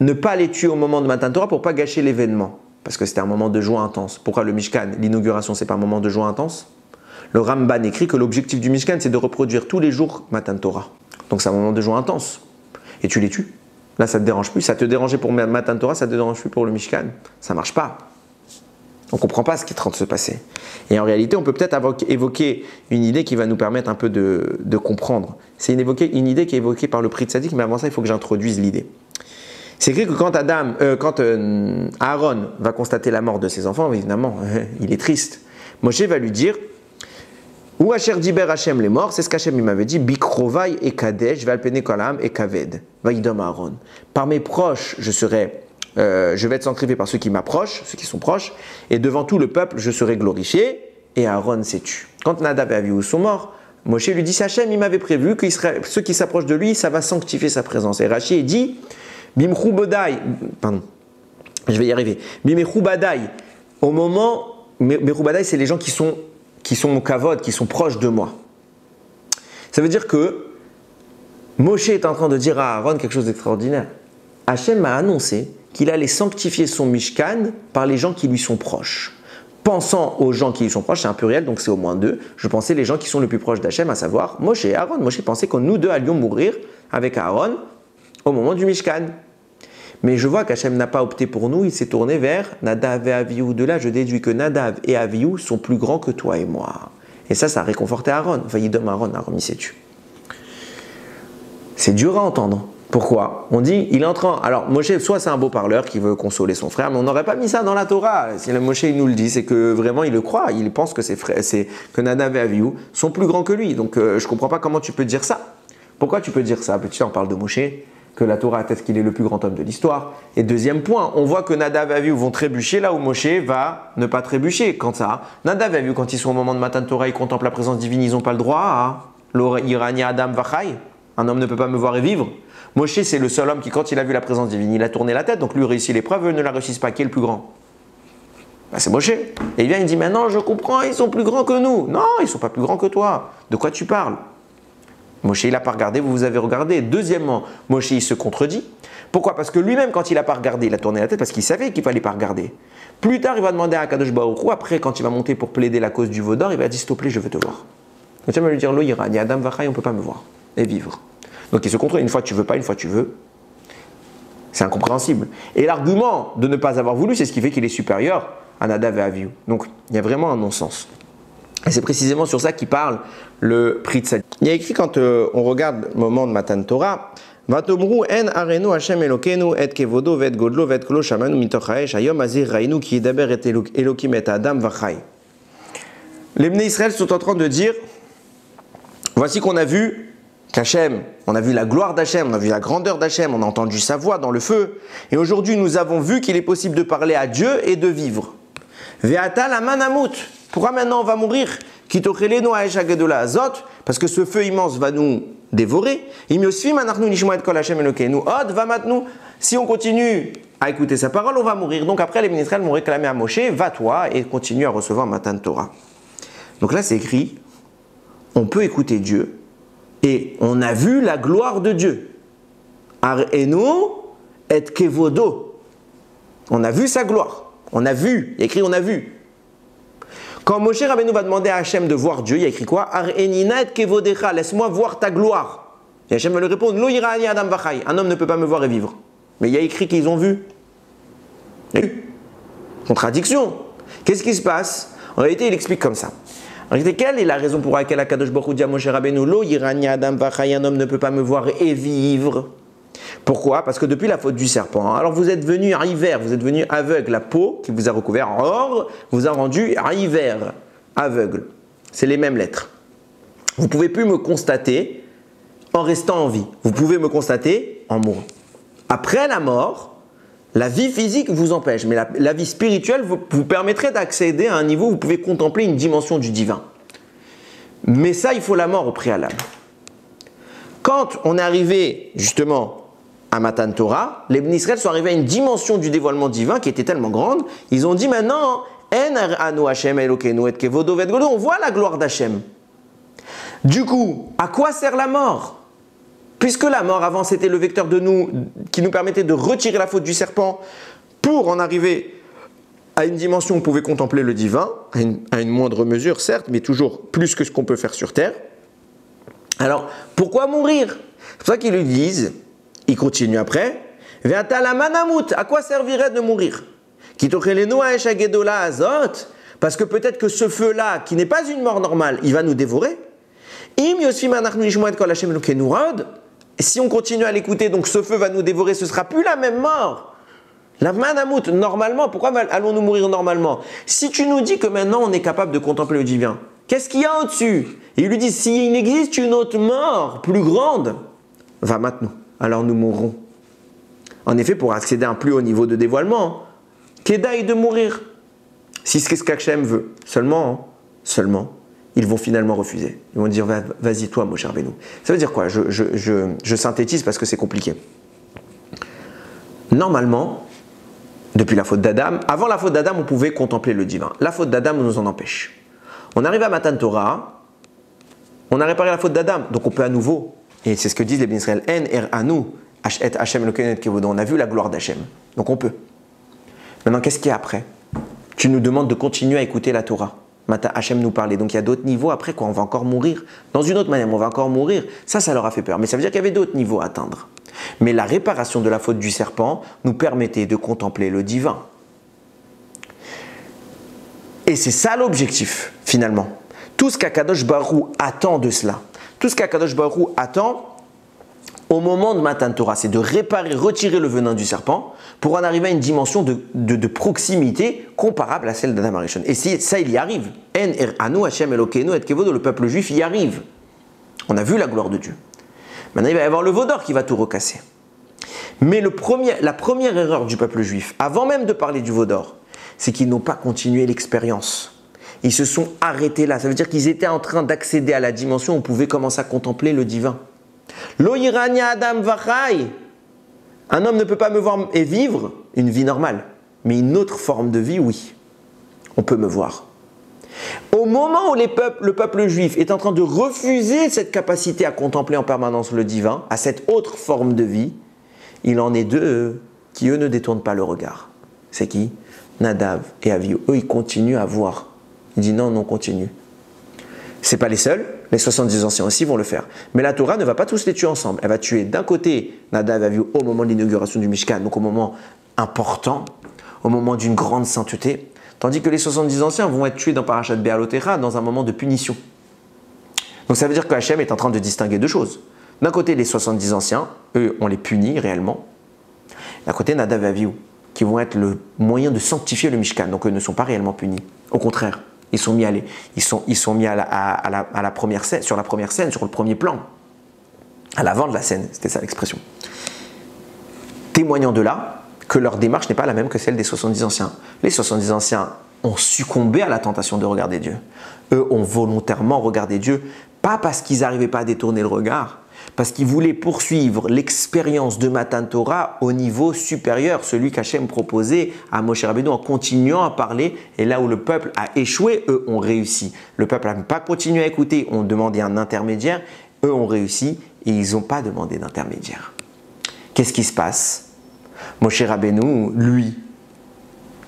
ne pas les tuer au moment de Matan Torah pour ne pas gâcher l'événement. Parce que c'était un moment de joie intense. Pourquoi le Mishkan, l'inauguration, c'est pas un moment de joie intense? Le Ramban écrit que l'objectif du Mishkan, c'est de reproduire tous les jours Matan Torah. Donc c'est un moment de joie intense. Et tu les tues. Là, ça ne te dérange plus. Ça te dérangeait pour Matan Torah, ça ne te dérange plus pour le Mishkan. Ça ne marche pas. On ne comprend pas ce qui est en train de se passer. Et en réalité, on peut peut-être évoquer une idée qui va nous permettre un peu de, de comprendre. C'est une, une idée qui est évoquée par le Pri Tzadik, mais avant ça, il faut que j'introduise l'idée. C'est écrit que quand, Adam, euh, quand euh, Aaron va constater la mort de ses enfants, évidemment, euh, il est triste. Moshe va lui dire « Ou Asher Diber Hashem les morts », c'est ce qu'Hachem m'avait dit, « Bikrovai et Kadesh, Valpene Kolam et Kaved, Vaidom Aaron. Par mes proches, je serai, euh, je vais être sanctifié par ceux qui m'approchent, ceux qui sont proches, et devant tout le peuple, je serai glorifié. » Et Aaron s'est tué. Quand Nadav et Avihu sont morts, Moshe lui dit « Hachem, il m'avait prévu que ceux qui s'approchent de lui, ça va sanctifier sa présence. » Et Rashi dit « Bimchou Badai, pardon, je vais y arriver. Bimchou Badai, au moment, Bimchou Badai, c'est les gens qui sont, qui sont mon kavod, qui sont proches de moi. Ça veut dire que Moshe est en train de dire à Aaron quelque chose d'extraordinaire. Hachem m'a annoncé qu'il allait sanctifier son Mishkan par les gens qui lui sont proches. Pensant aux gens qui lui sont proches, c'est un pluriel, donc c'est au moins deux. Je pensais les gens qui sont le plus proches d'Hachem, à savoir Moshe et Aaron. Moshe pensait que nous deux allions mourir avec Aaron au moment du Mishkan. Mais je vois qu'Hachem n'a pas opté pour nous, il s'est tourné vers Nadav et Avihu. De là, je déduis que Nadav et Avihu sont plus grands que toi et moi. Et ça, ça a réconforté Aaron. Enfin, il donne Aaron, Aaron, il s'est tué. C'est dur à entendre. Pourquoi? On dit, il est en train... Alors, Moshe, soit c'est un beau parleur qui veut consoler son frère, mais on n'aurait pas mis ça dans la Torah. Si le Moshe il nous le dit, c'est que vraiment, il le croit. Il pense que, frères, que Nadav et Avihu sont plus grands que lui. Donc, euh, je ne comprends pas comment tu peux dire ça. Pourquoi tu peux dire ça? Petit, on parle de Moshe, que la Torah atteste qu'il est le plus grand homme de l'histoire. Et deuxième point, on voit que Nadav et Avihu vont trébucher là où Moshe va ne pas trébucher. Quant à Nadav et Avihu, quand ils sont au moment de Matan Torah, ils contemplent la présence divine, ils n'ont pas le droit à l'Irania Adam Vachai. Un homme ne peut pas me voir et vivre. Moshe, c'est le seul homme qui, quand il a vu la présence divine, il a tourné la tête. Donc lui réussit l'épreuve, eux ne la réussissent pas. Qui est le plus grand? Ben, c'est Moshe. Et il vient, il dit maintenant, je comprends, ils sont plus grands que nous. Non, ils ne sont pas plus grands que toi. De quoi tu parles? Moshe, il n'a pas regardé, vous vous avez regardé. Deuxièmement, Moshe, il se contredit. Pourquoi? Parce que lui-même, quand il n'a pas regardé, il a tourné la tête parce qu'il savait qu'il ne fallait pas regarder. Plus tard, il va demander à Akadosh Baruch Hu, après, quand il va monter pour plaider la cause du veau d'or, il va dire, s'il te plaît, je veux te voir. Donc, il va lui dire, Lo Yirania Adam Vachai, on ne peut pas me voir et vivre. Donc, il se contredit. Une fois, tu ne veux pas, une fois, tu veux. C'est incompréhensible. Et l'argument de ne pas avoir voulu, c'est ce qui fait qu'il est supérieur à Nadav et Avihu. Donc, il y a vraiment un non-sens. Et c'est précisément sur ça qu'il parle le Pri Tzadik. Il y a écrit quand euh, on regarde le moment de Matan Torah, Vatomru en arenu Hashem Elokenu et kevodo vet godlo vet klo shamanu mitoch ha'esh hayom azir rainu ki yedaber et Elokim et Adam vachai. Les Bnei Israël sont en train de dire, voici qu'on a vu qu'Hachem, on a vu la gloire d'Hachem, on a vu la grandeur d'Hachem, on a entendu sa voix dans le feu, et aujourd'hui nous avons vu qu'il est possible de parler à Dieu et de vivre. Ve'ata la manamut. Pourquoi maintenant on va mourir? Parce que ce feu immense va nous dévorer. Si on continue à écouter sa parole, on va mourir. Donc après, les ministres vont réclamer à Moshe, va-toi et continue à recevoir Matan Torah. Donc là, c'est écrit, on peut écouter Dieu et on a vu la gloire de Dieu. Et kevodo. On a vu sa gloire. On a vu, écrit on a vu. Quand Moshe Rabbeinu va demander à Hachem de voir Dieu, il y a écrit quoi? Laisse-moi voir ta gloire. Et Hachem va lui répondre, un homme ne peut pas me voir et vivre. Mais il y a écrit qu'ils ont vu. Contradiction. Qu'est-ce qui se passe? En réalité, il explique comme ça. En réalité, quelle est la raison pour laquelle Akadosh Baruch Hu dit à Moshe Rabbeinu, un homme ne peut pas me voir et vivre? Pourquoi? Parce que depuis la faute du serpent, alors vous êtes venu hiver, vous êtes venu aveugle, la peau qui vous a recouvert en or vous a rendu hiver, aveugle. C'est les mêmes lettres. Vous ne pouvez plus me constater en restant en vie. Vous pouvez me constater en mourant. Après la mort, la vie physique vous empêche, mais la, la vie spirituelle vous, vous permettrait d'accéder à un niveau où vous pouvez contempler une dimension du divin. Mais ça, il faut la mort au préalable. Quand on est arrivé justement à Matan Torah, les Bnei Israël sont arrivés à une dimension du dévoilement divin qui était tellement grande, ils ont dit maintenant, on voit la gloire d'Hachem. Du coup, à quoi sert la mort? Puisque la mort avant c'était le vecteur de nous qui nous permettait de retirer la faute du serpent pour en arriver à une dimension où on pouvait contempler le divin, à une, à une moindre mesure certes, mais toujours plus que ce qu'on peut faire sur terre. Alors, pourquoi mourir? C'est pour ça qu'ils lui disent, il continue après, « À quoi servirait de mourir ?» Parce que peut-être que ce feu-là, qui n'est pas une mort normale, il va nous dévorer. Et si on continue à l'écouter, donc ce feu va nous dévorer, ce ne sera plus la même mort. La manamout, normalement, pourquoi allons-nous mourir normalement? Si tu nous dis que maintenant on est capable de contempler le divin, qu'est-ce qu'il y a au-dessus? Et il lui dit, s'il existe une autre mort plus grande, va maintenant, alors nous mourrons. En effet, pour accéder à un plus haut niveau de dévoilement, Kedaï de mourir. Si c'est ce qu'Hachem veut, seulement, seulement, ils vont finalement refuser. Ils vont dire, vas-y toi, Moshe Rabbeinu. Ça veut dire quoi? je, je, je, je synthétise parce que c'est compliqué. Normalement, depuis la faute d'Adam, avant la faute d'Adam, on pouvait contempler le divin. La faute d'Adam nous en empêche. On arrive à Matan Torah, on a réparé la faute d'Adam, donc on peut à nouveau. Et c'est ce que disent les Bnei Israël. On a vu la gloire d'Hachem. Donc on peut. Maintenant, qu'est-ce qu'il y a après? Tu nous demandes de continuer à écouter la Torah. Mata Hachem nous parlait. Donc il y a d'autres niveaux après quoi. On va encore mourir. Dans une autre manière, on va encore mourir. Ça, ça leur a fait peur. Mais ça veut dire qu'il y avait d'autres niveaux à atteindre. Mais la réparation de la faute du serpent nous permettait de contempler le divin. Et c'est ça l'objectif, finalement. Tout ce qu'Akadosh Baruch Hu attend de cela. Tout ce qu'Akadosh Baruch Hu attend au moment de Matan Torah, c'est de réparer, retirer le venin du serpent pour en arriver à une dimension de, de, de proximité comparable à celle d'Adam Harishon. Et si ça, il y arrive. En er anu Hashem Elokeinu et kevodo, le peuple juif y arrive. On a vu la gloire de Dieu. Maintenant, il va y avoir le veau d'or qui va tout recasser. Mais le premier, la première erreur du peuple juif, avant même de parler du veau d'or, c'est qu'ils n'ont pas continué l'expérience. Ils se sont arrêtés là. Ça veut dire qu'ils étaient en train d'accéder à la dimension où on pouvait commencer à contempler le divin. Lo yiranya adam vachai. Un homme ne peut pas me voir et vivre une vie normale. Mais une autre forme de vie, oui. On peut me voir. Au moment où les peuples, le peuple juif est en train de refuser cette capacité à contempler en permanence le divin, à cette autre forme de vie, il en est deux qui, eux, ne détournent pas le regard. C'est qui? Nadav et Avihu. Eux, ils continuent à voir. Il dit non, non, continue. Ce n'est pas les seuls, les soixante-dix anciens aussi vont le faire. Mais la Torah ne va pas tous les tuer ensemble. Elle va tuer d'un côté Nadav et Avihu au moment de l'inauguration du Mishkan, donc au moment important, au moment d'une grande sainteté, tandis que les soixante-dix anciens vont être tués dans Parashat Béalotéra, dans un moment de punition. Donc ça veut dire que Hachem est en train de distinguer deux choses. D'un côté, les soixante-dix anciens, eux, on les punit réellement. D'un côté, Nadav et Avihu, qui vont être le moyen de sanctifier le Mishkan, donc eux ne sont pas réellement punis. Au contraire. Ils sont mis, à, les, ils sont, ils sont mis à la, à, à la, à la première scène, sur la première scène, sur le premier plan, à l'avant de la scène, c'était ça l'expression. Témoignant de là que leur démarche n'est pas la même que celle des soixante-dix anciens. Les soixante-dix anciens, ont succombé à la tentation de regarder Dieu. Eux ont volontairement regardé Dieu, pas parce qu'ils n'arrivaient pas à détourner le regard, parce qu'ils voulaient poursuivre l'expérience de Matan Torah au niveau supérieur, celui qu'Hachem proposait à Moshe Rabbeinu en continuant à parler. Et là où le peuple a échoué, eux ont réussi. Le peuple n'a pas continué à écouter, on demandait un intermédiaire, eux ont réussi et ils n'ont pas demandé d'intermédiaire. Qu'est-ce qui se passe? Moshe Rabbeinu, lui,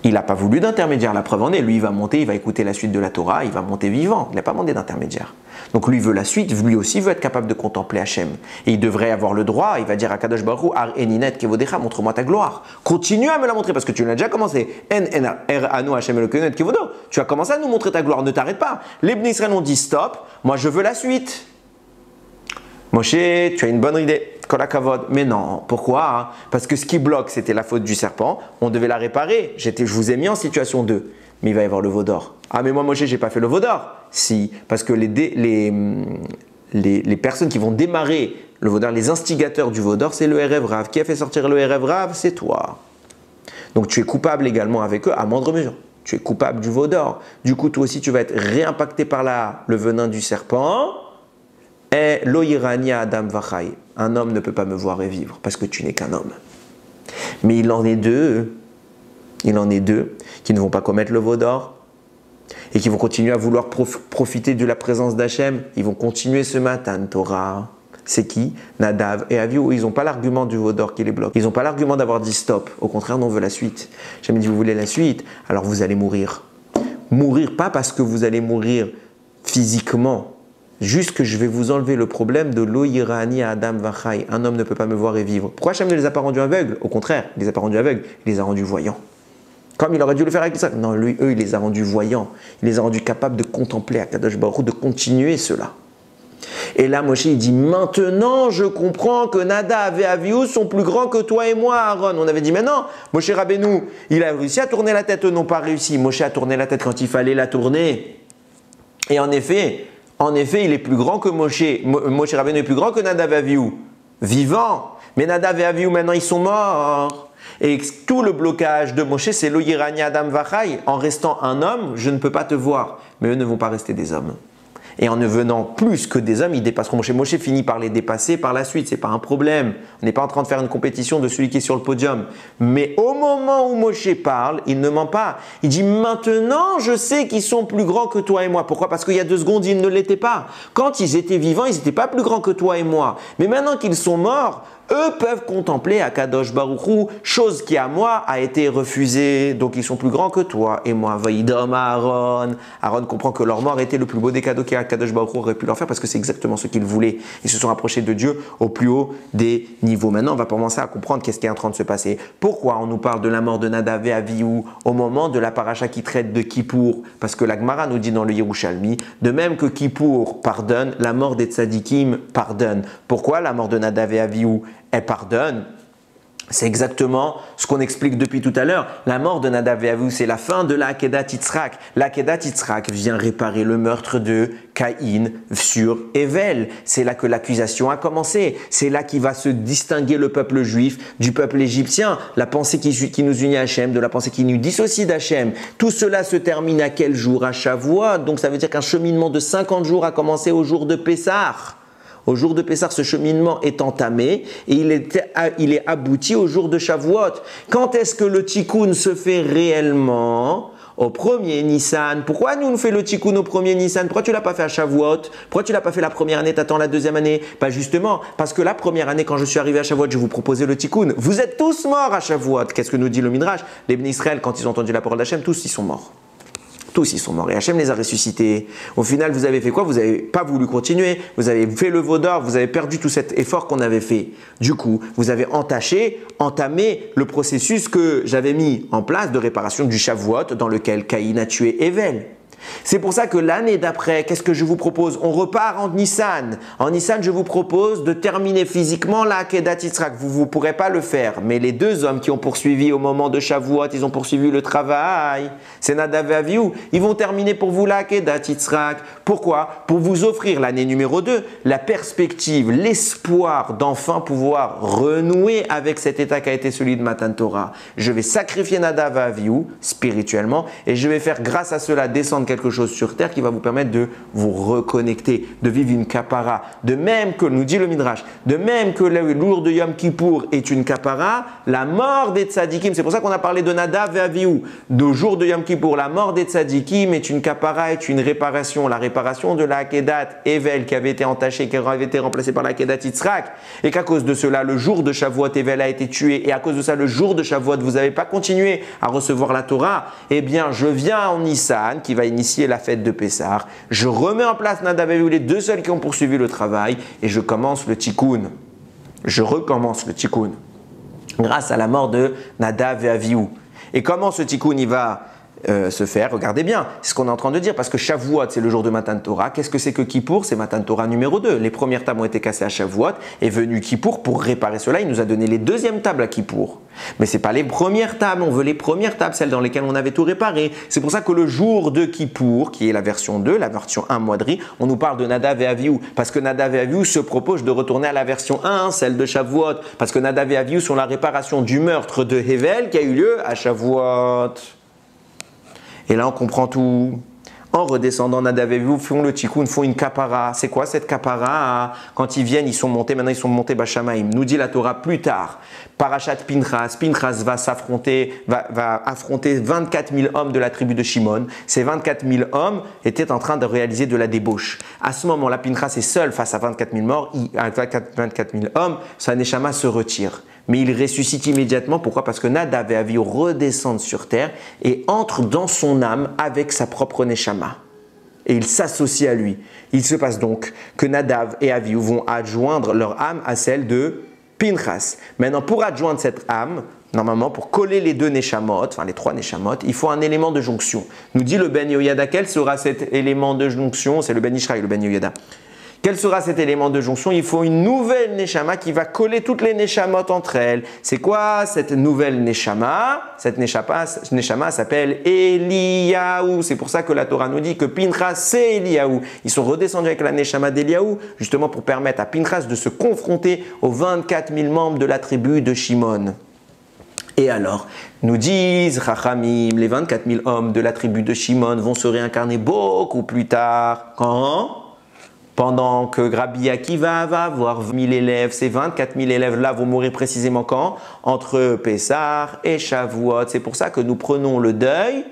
il n'a pas voulu d'intermédiaire, la preuve en est. Lui, il va monter, il va écouter la suite de la Torah, il va monter vivant. Il n'a pas demandé d'intermédiaire. Donc lui veut la suite, lui aussi veut être capable de contempler Hachem. Et il devrait avoir le droit, il va dire à Kadosh Baruch Hu, Ar Eninet Kevodecha, montre-moi ta gloire. Continue à me la montrer parce que tu l'as déjà commencé. En en r anu Hachem Elokeinu Kevodo. Tu as commencé à nous montrer ta gloire, ne t'arrête pas. Les Bnei Israël ont dit stop, moi je veux la suite. Moshe, tu as une bonne idée. Mais non, pourquoi? Parce que ce qui bloque, c'était la faute du serpent. On devait la réparer. J'étais, je vous ai mis en situation deux. Mais il va y avoir le veau d'or. Ah, mais moi, Moshe, j'ai pas fait le veau d'or. Si, parce que les, dé, les, les, les personnes qui vont démarrer le veau d'or, les instigateurs du veau d'or, c'est le Erev Rav. Qui a fait sortir le Erev Rav? C'est toi. Donc, tu es coupable également avec eux à moindre mesure. Tu es coupable du veau d'or. Du coup, toi aussi, tu vas être réimpacté par la, le venin du serpent. Et l'oïrania Adam Vachai. Un homme ne peut pas me voir et vivre parce que tu n'es qu'un homme. Mais il en est deux, il en est deux qui ne vont pas commettre le veau d'or et qui vont continuer à vouloir profiter de la présence d'Hachem. Ils vont continuer ce matin, Torah. C'est qui? Nadav et Avihu. Ils n'ont pas l'argument du veau d'or qui les bloque. Ils n'ont pas l'argument d'avoir dit stop. Au contraire, on veut la suite. J'ai dit, vous voulez la suite? Alors vous allez mourir. Mourir, pas parce que vous allez mourir physiquement. Juste que je vais vous enlever le problème de l'oïrani à Adam Vachai. Un homme ne peut pas me voir et vivre. Pourquoi Hachem ne les a pas rendus aveugles? Au contraire, il les a pas rendus aveugles, il les a rendus voyants. Comme il aurait dû le faire avec ça. Non, lui, eux, il les a rendus voyants. Il les a rendus capables de contempler à Kadosh Baruch Hu, de continuer cela. Et là, Moshe, il dit, maintenant, je comprends que Nadav et Avihu sont plus grands que toi et moi, Aaron. On avait dit, mais non, Moshe Rabbeinu, il a réussi à tourner la tête, eux n'ont pas réussi. Moshe a tourné la tête quand il fallait la tourner. Et en effet... En effet, il est plus grand que Moshe. Moshe Rabbeinu est plus grand que Nadav et Avihu. Vivant. Mais Nadav et Avihu, maintenant, ils sont morts. Et tout le blocage de Moshe, c'est l'oïrani Adam Vachai. En restant un homme, je ne peux pas te voir. Mais eux ne vont pas rester des hommes. Et en ne venant plus que des hommes, ils dépasseront Moshe. Moshe finit par les dépasser par la suite. Ce n'est pas un problème. On n'est pas en train de faire une compétition de celui qui est sur le podium. Mais au moment où Moshe parle, il ne ment pas. Il dit « Maintenant, je sais qu'ils sont plus grands que toi et moi. » Pourquoi? Parce qu'il y a deux secondes, ils ne l'étaient pas. Quand ils étaient vivants, ils n'étaient pas plus grands que toi et moi. Mais maintenant qu'ils sont morts, eux peuvent contempler Akadosh Baruch Hu, chose qui à moi a été refusée. Donc ils sont plus grands que toi et moi. Vaïdom Aaron. Aaron comprend que leur mort était le plus beau des cadeaux qu'Akadosh Baruch Hu aurait pu leur faire parce que c'est exactement ce qu'ils voulaient. Ils se sont rapprochés de Dieu au plus haut des niveaux. Maintenant, on va commencer à comprendre qu'est-ce qui est en train de se passer. Pourquoi on nous parle de la mort de Nadav et Avihu au moment de la paracha qui traite de Kippour? Parce que la Gemara nous dit dans le Yerushalmi, de même que Kippour pardonne, la mort des Tzadikim pardonne. Pourquoi la mort de Nadav et Avihu? Elle pardonne. C'est exactement ce qu'on explique depuis tout à l'heure. La mort de Nadav et Avihu, c'est la fin de la Akedat Yitzhak. La Akedat Yitzhak vient réparer le meurtre de Caïn sur Evel. C'est là que l'accusation a commencé. C'est là qui va se distinguer le peuple juif du peuple égyptien. La pensée qui, qui nous unit à Hachem, de la pensée qui nous dissocie d'Hachem. Tout cela se termine à quel jour? À Shavua. Donc ça veut dire qu'un cheminement de cinquante jours a commencé au jour de Pessah. Au jour de Pessah, ce cheminement est entamé et il est, il est abouti au jour de Shavuot. Quand est-ce que le tikkun se fait réellement? Au premier Nissan. Pourquoi nous on fait le tikkun au premier Nissan? Pourquoi tu l'as pas fait à Shavuot? Pourquoi tu l'as pas fait la première année, t'attends la deuxième année? Pas justement, parce que la première année, quand je suis arrivé à Shavuot, je vous proposais le tikkun. Vous êtes tous morts à Shavuot. Qu'est-ce que nous dit le Midrash? Les Bnei Israël, quand ils ont entendu la parole d'Hachem, tous ils sont morts. Tous ils sont morts et Hachem les a ressuscités. Au final, vous avez fait quoi? Vous n'avez pas voulu continuer, vous avez fait le veau d'or, vous avez perdu tout cet effort qu'on avait fait. Du coup, vous avez entaché, entamé le processus que j'avais mis en place de réparation du Shavuot dans lequel Caïn a tué Evel. C'est pour ça que l'année d'après, qu'est-ce que je vous propose? On repart en Nissan. En Nissan, je vous propose de terminer physiquement la Akedat Yitzhak. Vous ne pourrez pas le faire. Mais les deux hommes qui ont poursuivi au moment de Shavuot, ils ont poursuivi le travail. C'est Nadav et Avihu. Ils vont terminer pour vous la Akedat Yitzhak. Pourquoi? Pour vous offrir l'année numéro deux, la perspective, l'espoir d'enfin pouvoir renouer avec cet état qui a été celui de Matan Torah. Je vais sacrifier Nadav et Avihu spirituellement et je vais faire grâce à cela descendre quelque chose sur terre qui va vous permettre de vous reconnecter, de vivre une kapara. De même que, nous dit le Midrash, de même que le lourd de Yom Kippour est une kapara, la mort des tzadikim, c'est pour ça qu'on a parlé de Nadav et Avihu, le jour de Yom Kippour, la mort des tzadikim est une kapara, est une réparation, la réparation de la Akedat Evel qui avait été entachée, qui avait été remplacée par la Akedat Yitzhak, et qu'à cause de cela, le jour de Shavuot, Evel a été tué, et à cause de ça, le jour de Shavuot, vous n'avez pas continué à recevoir la Torah, eh bien, je viens en Nissan, qui va initier la fête de Pessah, je remets en place Nadav et Avihu, les deux seuls qui ont poursuivi le travail, et je commence le tikkun. Je recommence le tikkun grâce à la mort de Nadav et Avihu. Et comment ce tikkun il va euh, se faire? Regardez bien, c'est ce qu'on est en train de dire, parce que Shavuot, c'est le jour de Matan Torah. Qu'est-ce que c'est que Kippour? C'est Matan Torah numéro deux. Les premières tables ont été cassées à Shavuot, est venu Kippour pour réparer cela. Il nous a donné les deuxièmes tables à Kippour. Mais ce n'est pas les premières tables, on veut les premières tables, celles dans lesquelles on avait tout réparé. C'est pour ça que le jour de Kippour, qui est la version deux, la version un Moadri, on nous parle de Nadav et Avihu, parce que Nadav et Avihu se propose de retourner à la version un, celle de Shavuot, parce que Nadav et Avihu sont la réparation du meurtre de Hevel qui a eu lieu à Shavuot. Et là on comprend tout. En redescendant, Nadav et Avihu font le tikkun, font une kapara. C'est quoi cette kapara? Quand ils viennent, ils sont montés, maintenant ils sont montés Bashamaim. Nous dit la Torah plus tard, Parashat Pinchas, Pinchas va s'affronter, va, va affronter vingt-quatre mille hommes de la tribu de Shimon. Ces vingt-quatre mille hommes étaient en train de réaliser de la débauche. À ce moment-là, Pinchas est seul face à vingt-quatre mille morts, à vingt-quatre mille hommes, sa neshama se retire. Mais il ressuscite immédiatement. Pourquoi? Parce que Nadav et Avihu redescendent sur terre et entrent dans son âme avec sa propre neshama. Et il s'associe à lui. Il se passe donc que Nadav et Avihu vont adjoindre leur âme à celle de Pinchas. Maintenant, pour adjoindre cette âme, normalement, pour coller les deux neshamot, enfin les trois neshamot, il faut un élément de jonction. Nous dit le Ben Yehoyada, quel sera cet élément de jonction? C'est le Ben Yishraï, le Ben Yehoyada. Quel sera cet élément de jonction? Il faut une nouvelle neshama qui va coller toutes les neshamot entre elles. C'est quoi cette nouvelle neshama? Cette neshama s'appelle Eliyahu. C'est pour ça que la Torah nous dit que Pinchas, c'est Eliyahu. Ils sont redescendus avec la neshama d'Eliyahu, justement pour permettre à Pinchas de se confronter aux vingt-quatre mille membres de la tribu de Shimon. Et alors, nous disent Chachamim, les vingt-quatre mille hommes de la tribu de Shimon vont se réincarner beaucoup plus tard. Quand? Pendant que Rabbi Akiva va avoir mille élèves, ces vingt-quatre mille élèves-là vont mourir précisément quand? Entre Pessah et Shavuot. C'est pour ça que nous prenons le deuil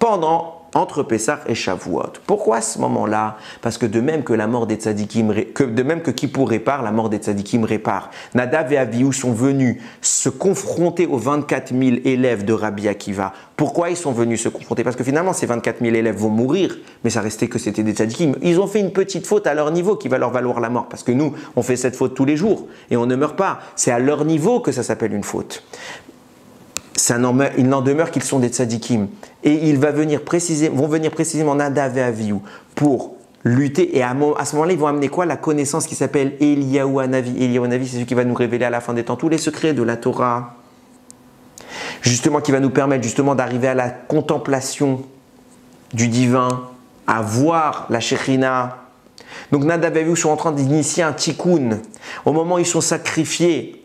pendant, entre Pessah et Shavuot. Pourquoi à ce moment-là? Parce que de même que la mort des tzadikim, que de même que Kippour répare, la mort des tzadikim répare. Nadav et Avihu sont venus se confronter aux vingt-quatre mille élèves de Rabbi Akiva. Pourquoi ils sont venus se confronter? Parce que finalement, ces vingt-quatre mille élèves vont mourir, mais ça restait que c'était des tzadikim. Ils ont fait une petite faute à leur niveau qui va leur valoir la mort, parce que nous, on fait cette faute tous les jours et on ne meurt pas. C'est à leur niveau que ça s'appelle une faute. Ça n'en meurt, il n'en demeure qu'ils sont des tzadikim. Et ils va venir préciser, vont venir précisément Nadav et Avihu pour lutter. Et à, à ce moment-là, ils vont amener quoi? La connaissance qui s'appelle Eliyahu Hanavi. Eliyahu Hanavi, c'est celui qui va nous révéler à la fin des temps tous les secrets de la Torah. Justement, qui va nous permettre justement d'arriver à la contemplation du divin, à voir la Shekhina. Donc Nadav et Avihu sont en train d'initier un tikkun. Au moment où ils sont sacrifiés,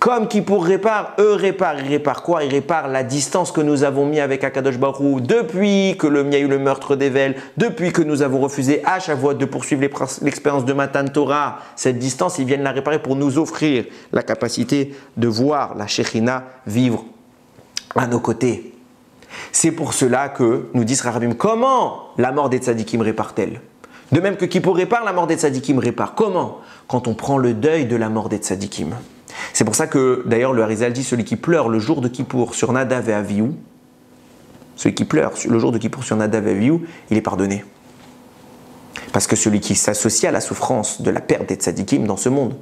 comme Kippour répare, eux réparent. Ils réparent quoi? Ils réparent la distance que nous avons mise avec Akadosh Baruch Hu depuis que le, il y a eu le meurtre d'Evel, depuis que nous avons refusé à Shavuot de poursuivre l'expérience de Matan Torah. Cette distance, ils viennent la réparer pour nous offrir la capacité de voir la Shekhina vivre à nos côtés. C'est pour cela que nous disent Rabbim, comment la mort des tzadikim répare-t-elle? De même que Kippour répare, la mort des tzadikim répare. Comment? Quand on prend le deuil de la mort des tzadikim. C'est pour ça que, d'ailleurs, le Harizal dit, celui qui pleure le jour de Kippour sur Nadav et Avihu, celui qui pleure le jour de Kippour sur Nadav et Avihu, il est pardonné. Parce que celui qui s'associe à la souffrance de la perte des tzadikim dans ce monde,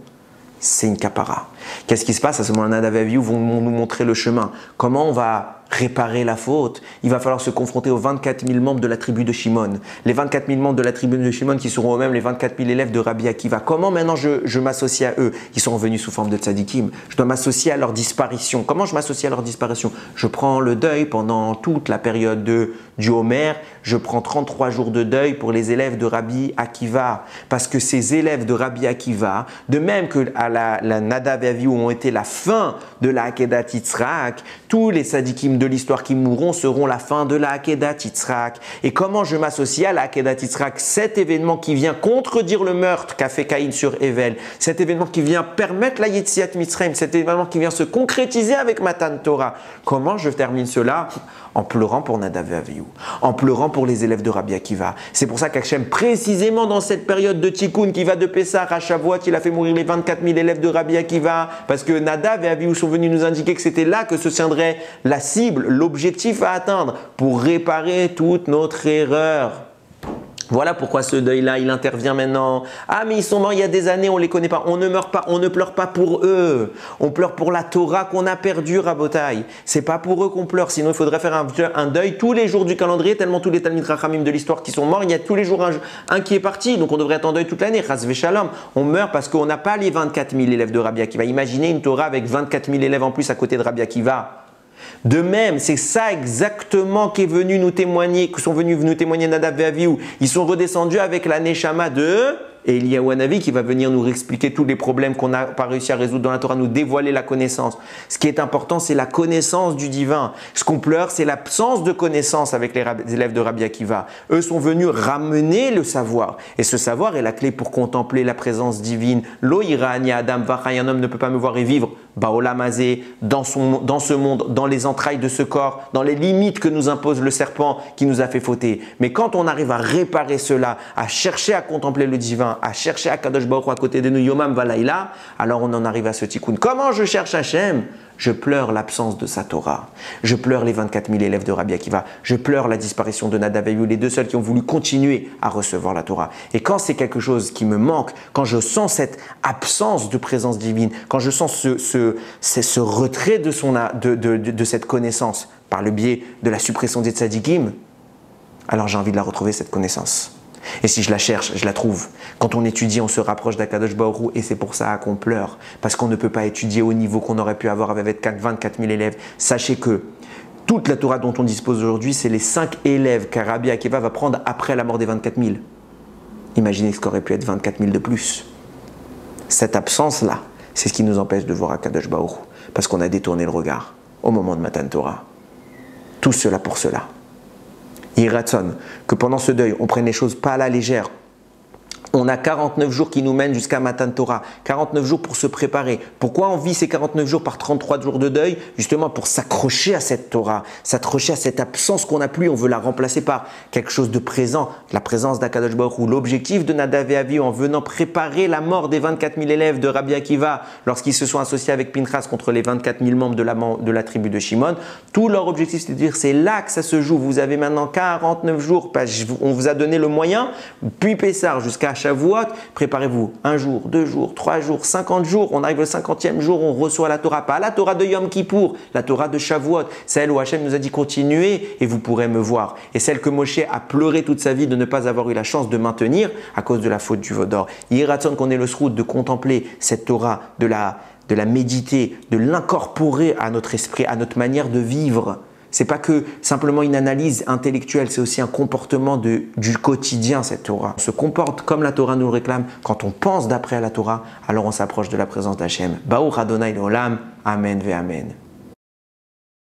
c'est une kapara. Qu'est-ce qui se passe à ce moment-là? Nadav et Avihu vont nous montrer le chemin. Comment on va réparer la faute. Il va falloir se confronter aux vingt-quatre mille membres de la tribu de Shimon. Les vingt-quatre mille membres de la tribu de Shimon qui seront eux-mêmes les vingt-quatre mille élèves de Rabbi Akiva. Comment maintenant je, je m'associe à eux? Ils sont revenus sous forme de tzadikim. Je dois m'associer à leur disparition. Comment je m'associe à leur disparition? Je prends le deuil pendant toute la période de, du Homer. Je prends trente-trois jours de deuil pour les élèves de Rabbi Akiva. Parce que ces élèves de Rabbi Akiva, de même que à la, la Nadav et Avihu ont été la fin de la Hakedat Yitzhak, tous les tzadikim de l'histoire qui mourront seront la fin de la Hakedat Yitzhak. Et comment je m'associe à la Hakedat Yitzhak? Cet événement qui vient contredire le meurtre qu'a fait Caïn sur Evel, cet événement qui vient permettre la Yetziat Mitzrayim, cet événement qui vient se concrétiser avec Matan Torah. Comment je termine cela? En pleurant pour Nadav et Avihu, en pleurant pour les élèves de Rabbi Akiva. C'est pour ça qu'Hachem, précisément dans cette période de Tikkun qui va de Pessah à Shavuot, il a fait mourir les vingt-quatre mille élèves de Rabbi Akiva, parce que Nadav et Avihu sont venus nous indiquer que c'était là que se tiendrait la cible, l'objectif à atteindre pour réparer toute notre erreur. Voilà pourquoi ce deuil-là, il intervient maintenant. Ah, mais ils sont morts il y a des années, on ne les connaît pas. On ne meurt pas, on ne pleure pas pour eux. On pleure pour la Torah qu'on a perdue, Rabotai. C'est pas pour eux qu'on pleure, sinon il faudrait faire un, un deuil tous les jours du calendrier, tellement tous les Talmid Rachamim de l'histoire qui sont morts, il y a tous les jours un, un qui est parti. Donc on devrait être en deuil toute l'année. Chas v'shalom. On meurt parce qu'on n'a pas les vingt-quatre mille élèves de Rabbi Akiva. Imaginez une Torah avec vingt-quatre mille élèves en plus à côté de Rabbi Akiva. De même, c'est ça exactement qu'est venu nous témoigner, que sont venus nous témoigner Nadav et Avihu. Ils sont redescendus avec la Neshama de Eliyahu Hanavi qui va venir nous expliquer tous les problèmes qu'on n'a pas réussi à résoudre dans la Torah, nous dévoiler la connaissance. Ce qui est important, c'est la connaissance du divin. Ce qu'on pleure, c'est l'absence de connaissance avec les élèves de Rabbi Akiva. Eux sont venus ramener le savoir. Et ce savoir est la clé pour contempler la présence divine. Lo yira ani adam vachay, un homme ne peut pas me voir et vivre. Baolamazé, dans, son, dans ce monde, dans les entrailles de ce corps, dans les limites que nous impose le serpent qui nous a fait fauter. Mais quand on arrive à réparer cela, à chercher à contempler le divin, à chercher à Kadosh Baruch Hu à côté de nous, Yomam Valaïla, alors on en arrive à ce tikkun. Comment je cherche Hachem? Je pleure l'absence de sa Torah. Je pleure les vingt-quatre mille élèves de Rabbi Akiva. Je pleure la disparition de Nadav et Avihu, les deux seuls qui ont voulu continuer à recevoir la Torah. Et quand c'est quelque chose qui me manque, quand je sens cette absence de présence divine, quand je sens ce, ce, ce, ce retrait de, son, de, de, de, de cette connaissance par le biais de la suppression des tzadikim, alors j'ai envie de la retrouver, cette connaissance. Et si je la cherche, je la trouve. Quand on étudie, on se rapproche d'Akadosh Baruch Hu, et c'est pour ça qu'on pleure. Parce qu'on ne peut pas étudier au niveau qu'on aurait pu avoir avec vingt-quatre mille élèves. Sachez que toute la Torah dont on dispose aujourd'hui, c'est les cinq élèves qu'Arabi Akiva va prendre après la mort des vingt-quatre mille. Imaginez ce qu'aurait pu être vingt-quatre mille de plus. Cette absence-là, c'est ce qui nous empêche de voir Akadosh Baruch Hu, parce qu'on a détourné le regard au moment de Matan Torah. Tout cela pour cela. Yéhi ratson que pendant ce deuil, on prenne les choses pas à la légère. On a quarante-neuf jours qui nous mènent jusqu'à Matan Torah. quarante-neuf jours pour se préparer. Pourquoi on vit ces quarante-neuf jours par trente-trois jours de deuil? Justement pour s'accrocher à cette Torah, s'accrocher à cette absence qu'on n'a plus. On veut la remplacer par quelque chose de présent, la présence d'Akadosh Baruch Hu. L'objectif de Nadav et Avihu en venant préparer la mort des vingt-quatre mille élèves de Rabbi Akiva lorsqu'ils se sont associés avec Pinchas contre les vingt-quatre mille membres de la, de la tribu de Shimon. Tout leur objectif, c'est de dire c'est là que ça se joue. Vous avez maintenant quarante-neuf jours. On vous a donné le moyen, puis Pessar jusqu'à Shavuot, préparez-vous un jour, deux jours, trois jours, cinquante jours, on arrive le cinquantième jour, on reçoit la Torah, pas la Torah de Yom Kippour, la Torah de Shavuot, celle où Hachem nous a dit continuez et vous pourrez me voir, et celle que Moshe a pleuré toute sa vie de ne pas avoir eu la chance de maintenir à cause de la faute du veau d'or. Yéhi ratson qu'on ait le srout de contempler cette Torah, de la, de la méditer, de l'incorporer à notre esprit, à notre manière de vivre. C'est pas que simplement une analyse intellectuelle, c'est aussi un comportement de, du quotidien, cette Torah. On se comporte comme la Torah nous le réclame. Quand on pense d'après la Torah, alors on s'approche de la présence d'Hachem. Baruch Adonai Leolam. Amen ve Amen.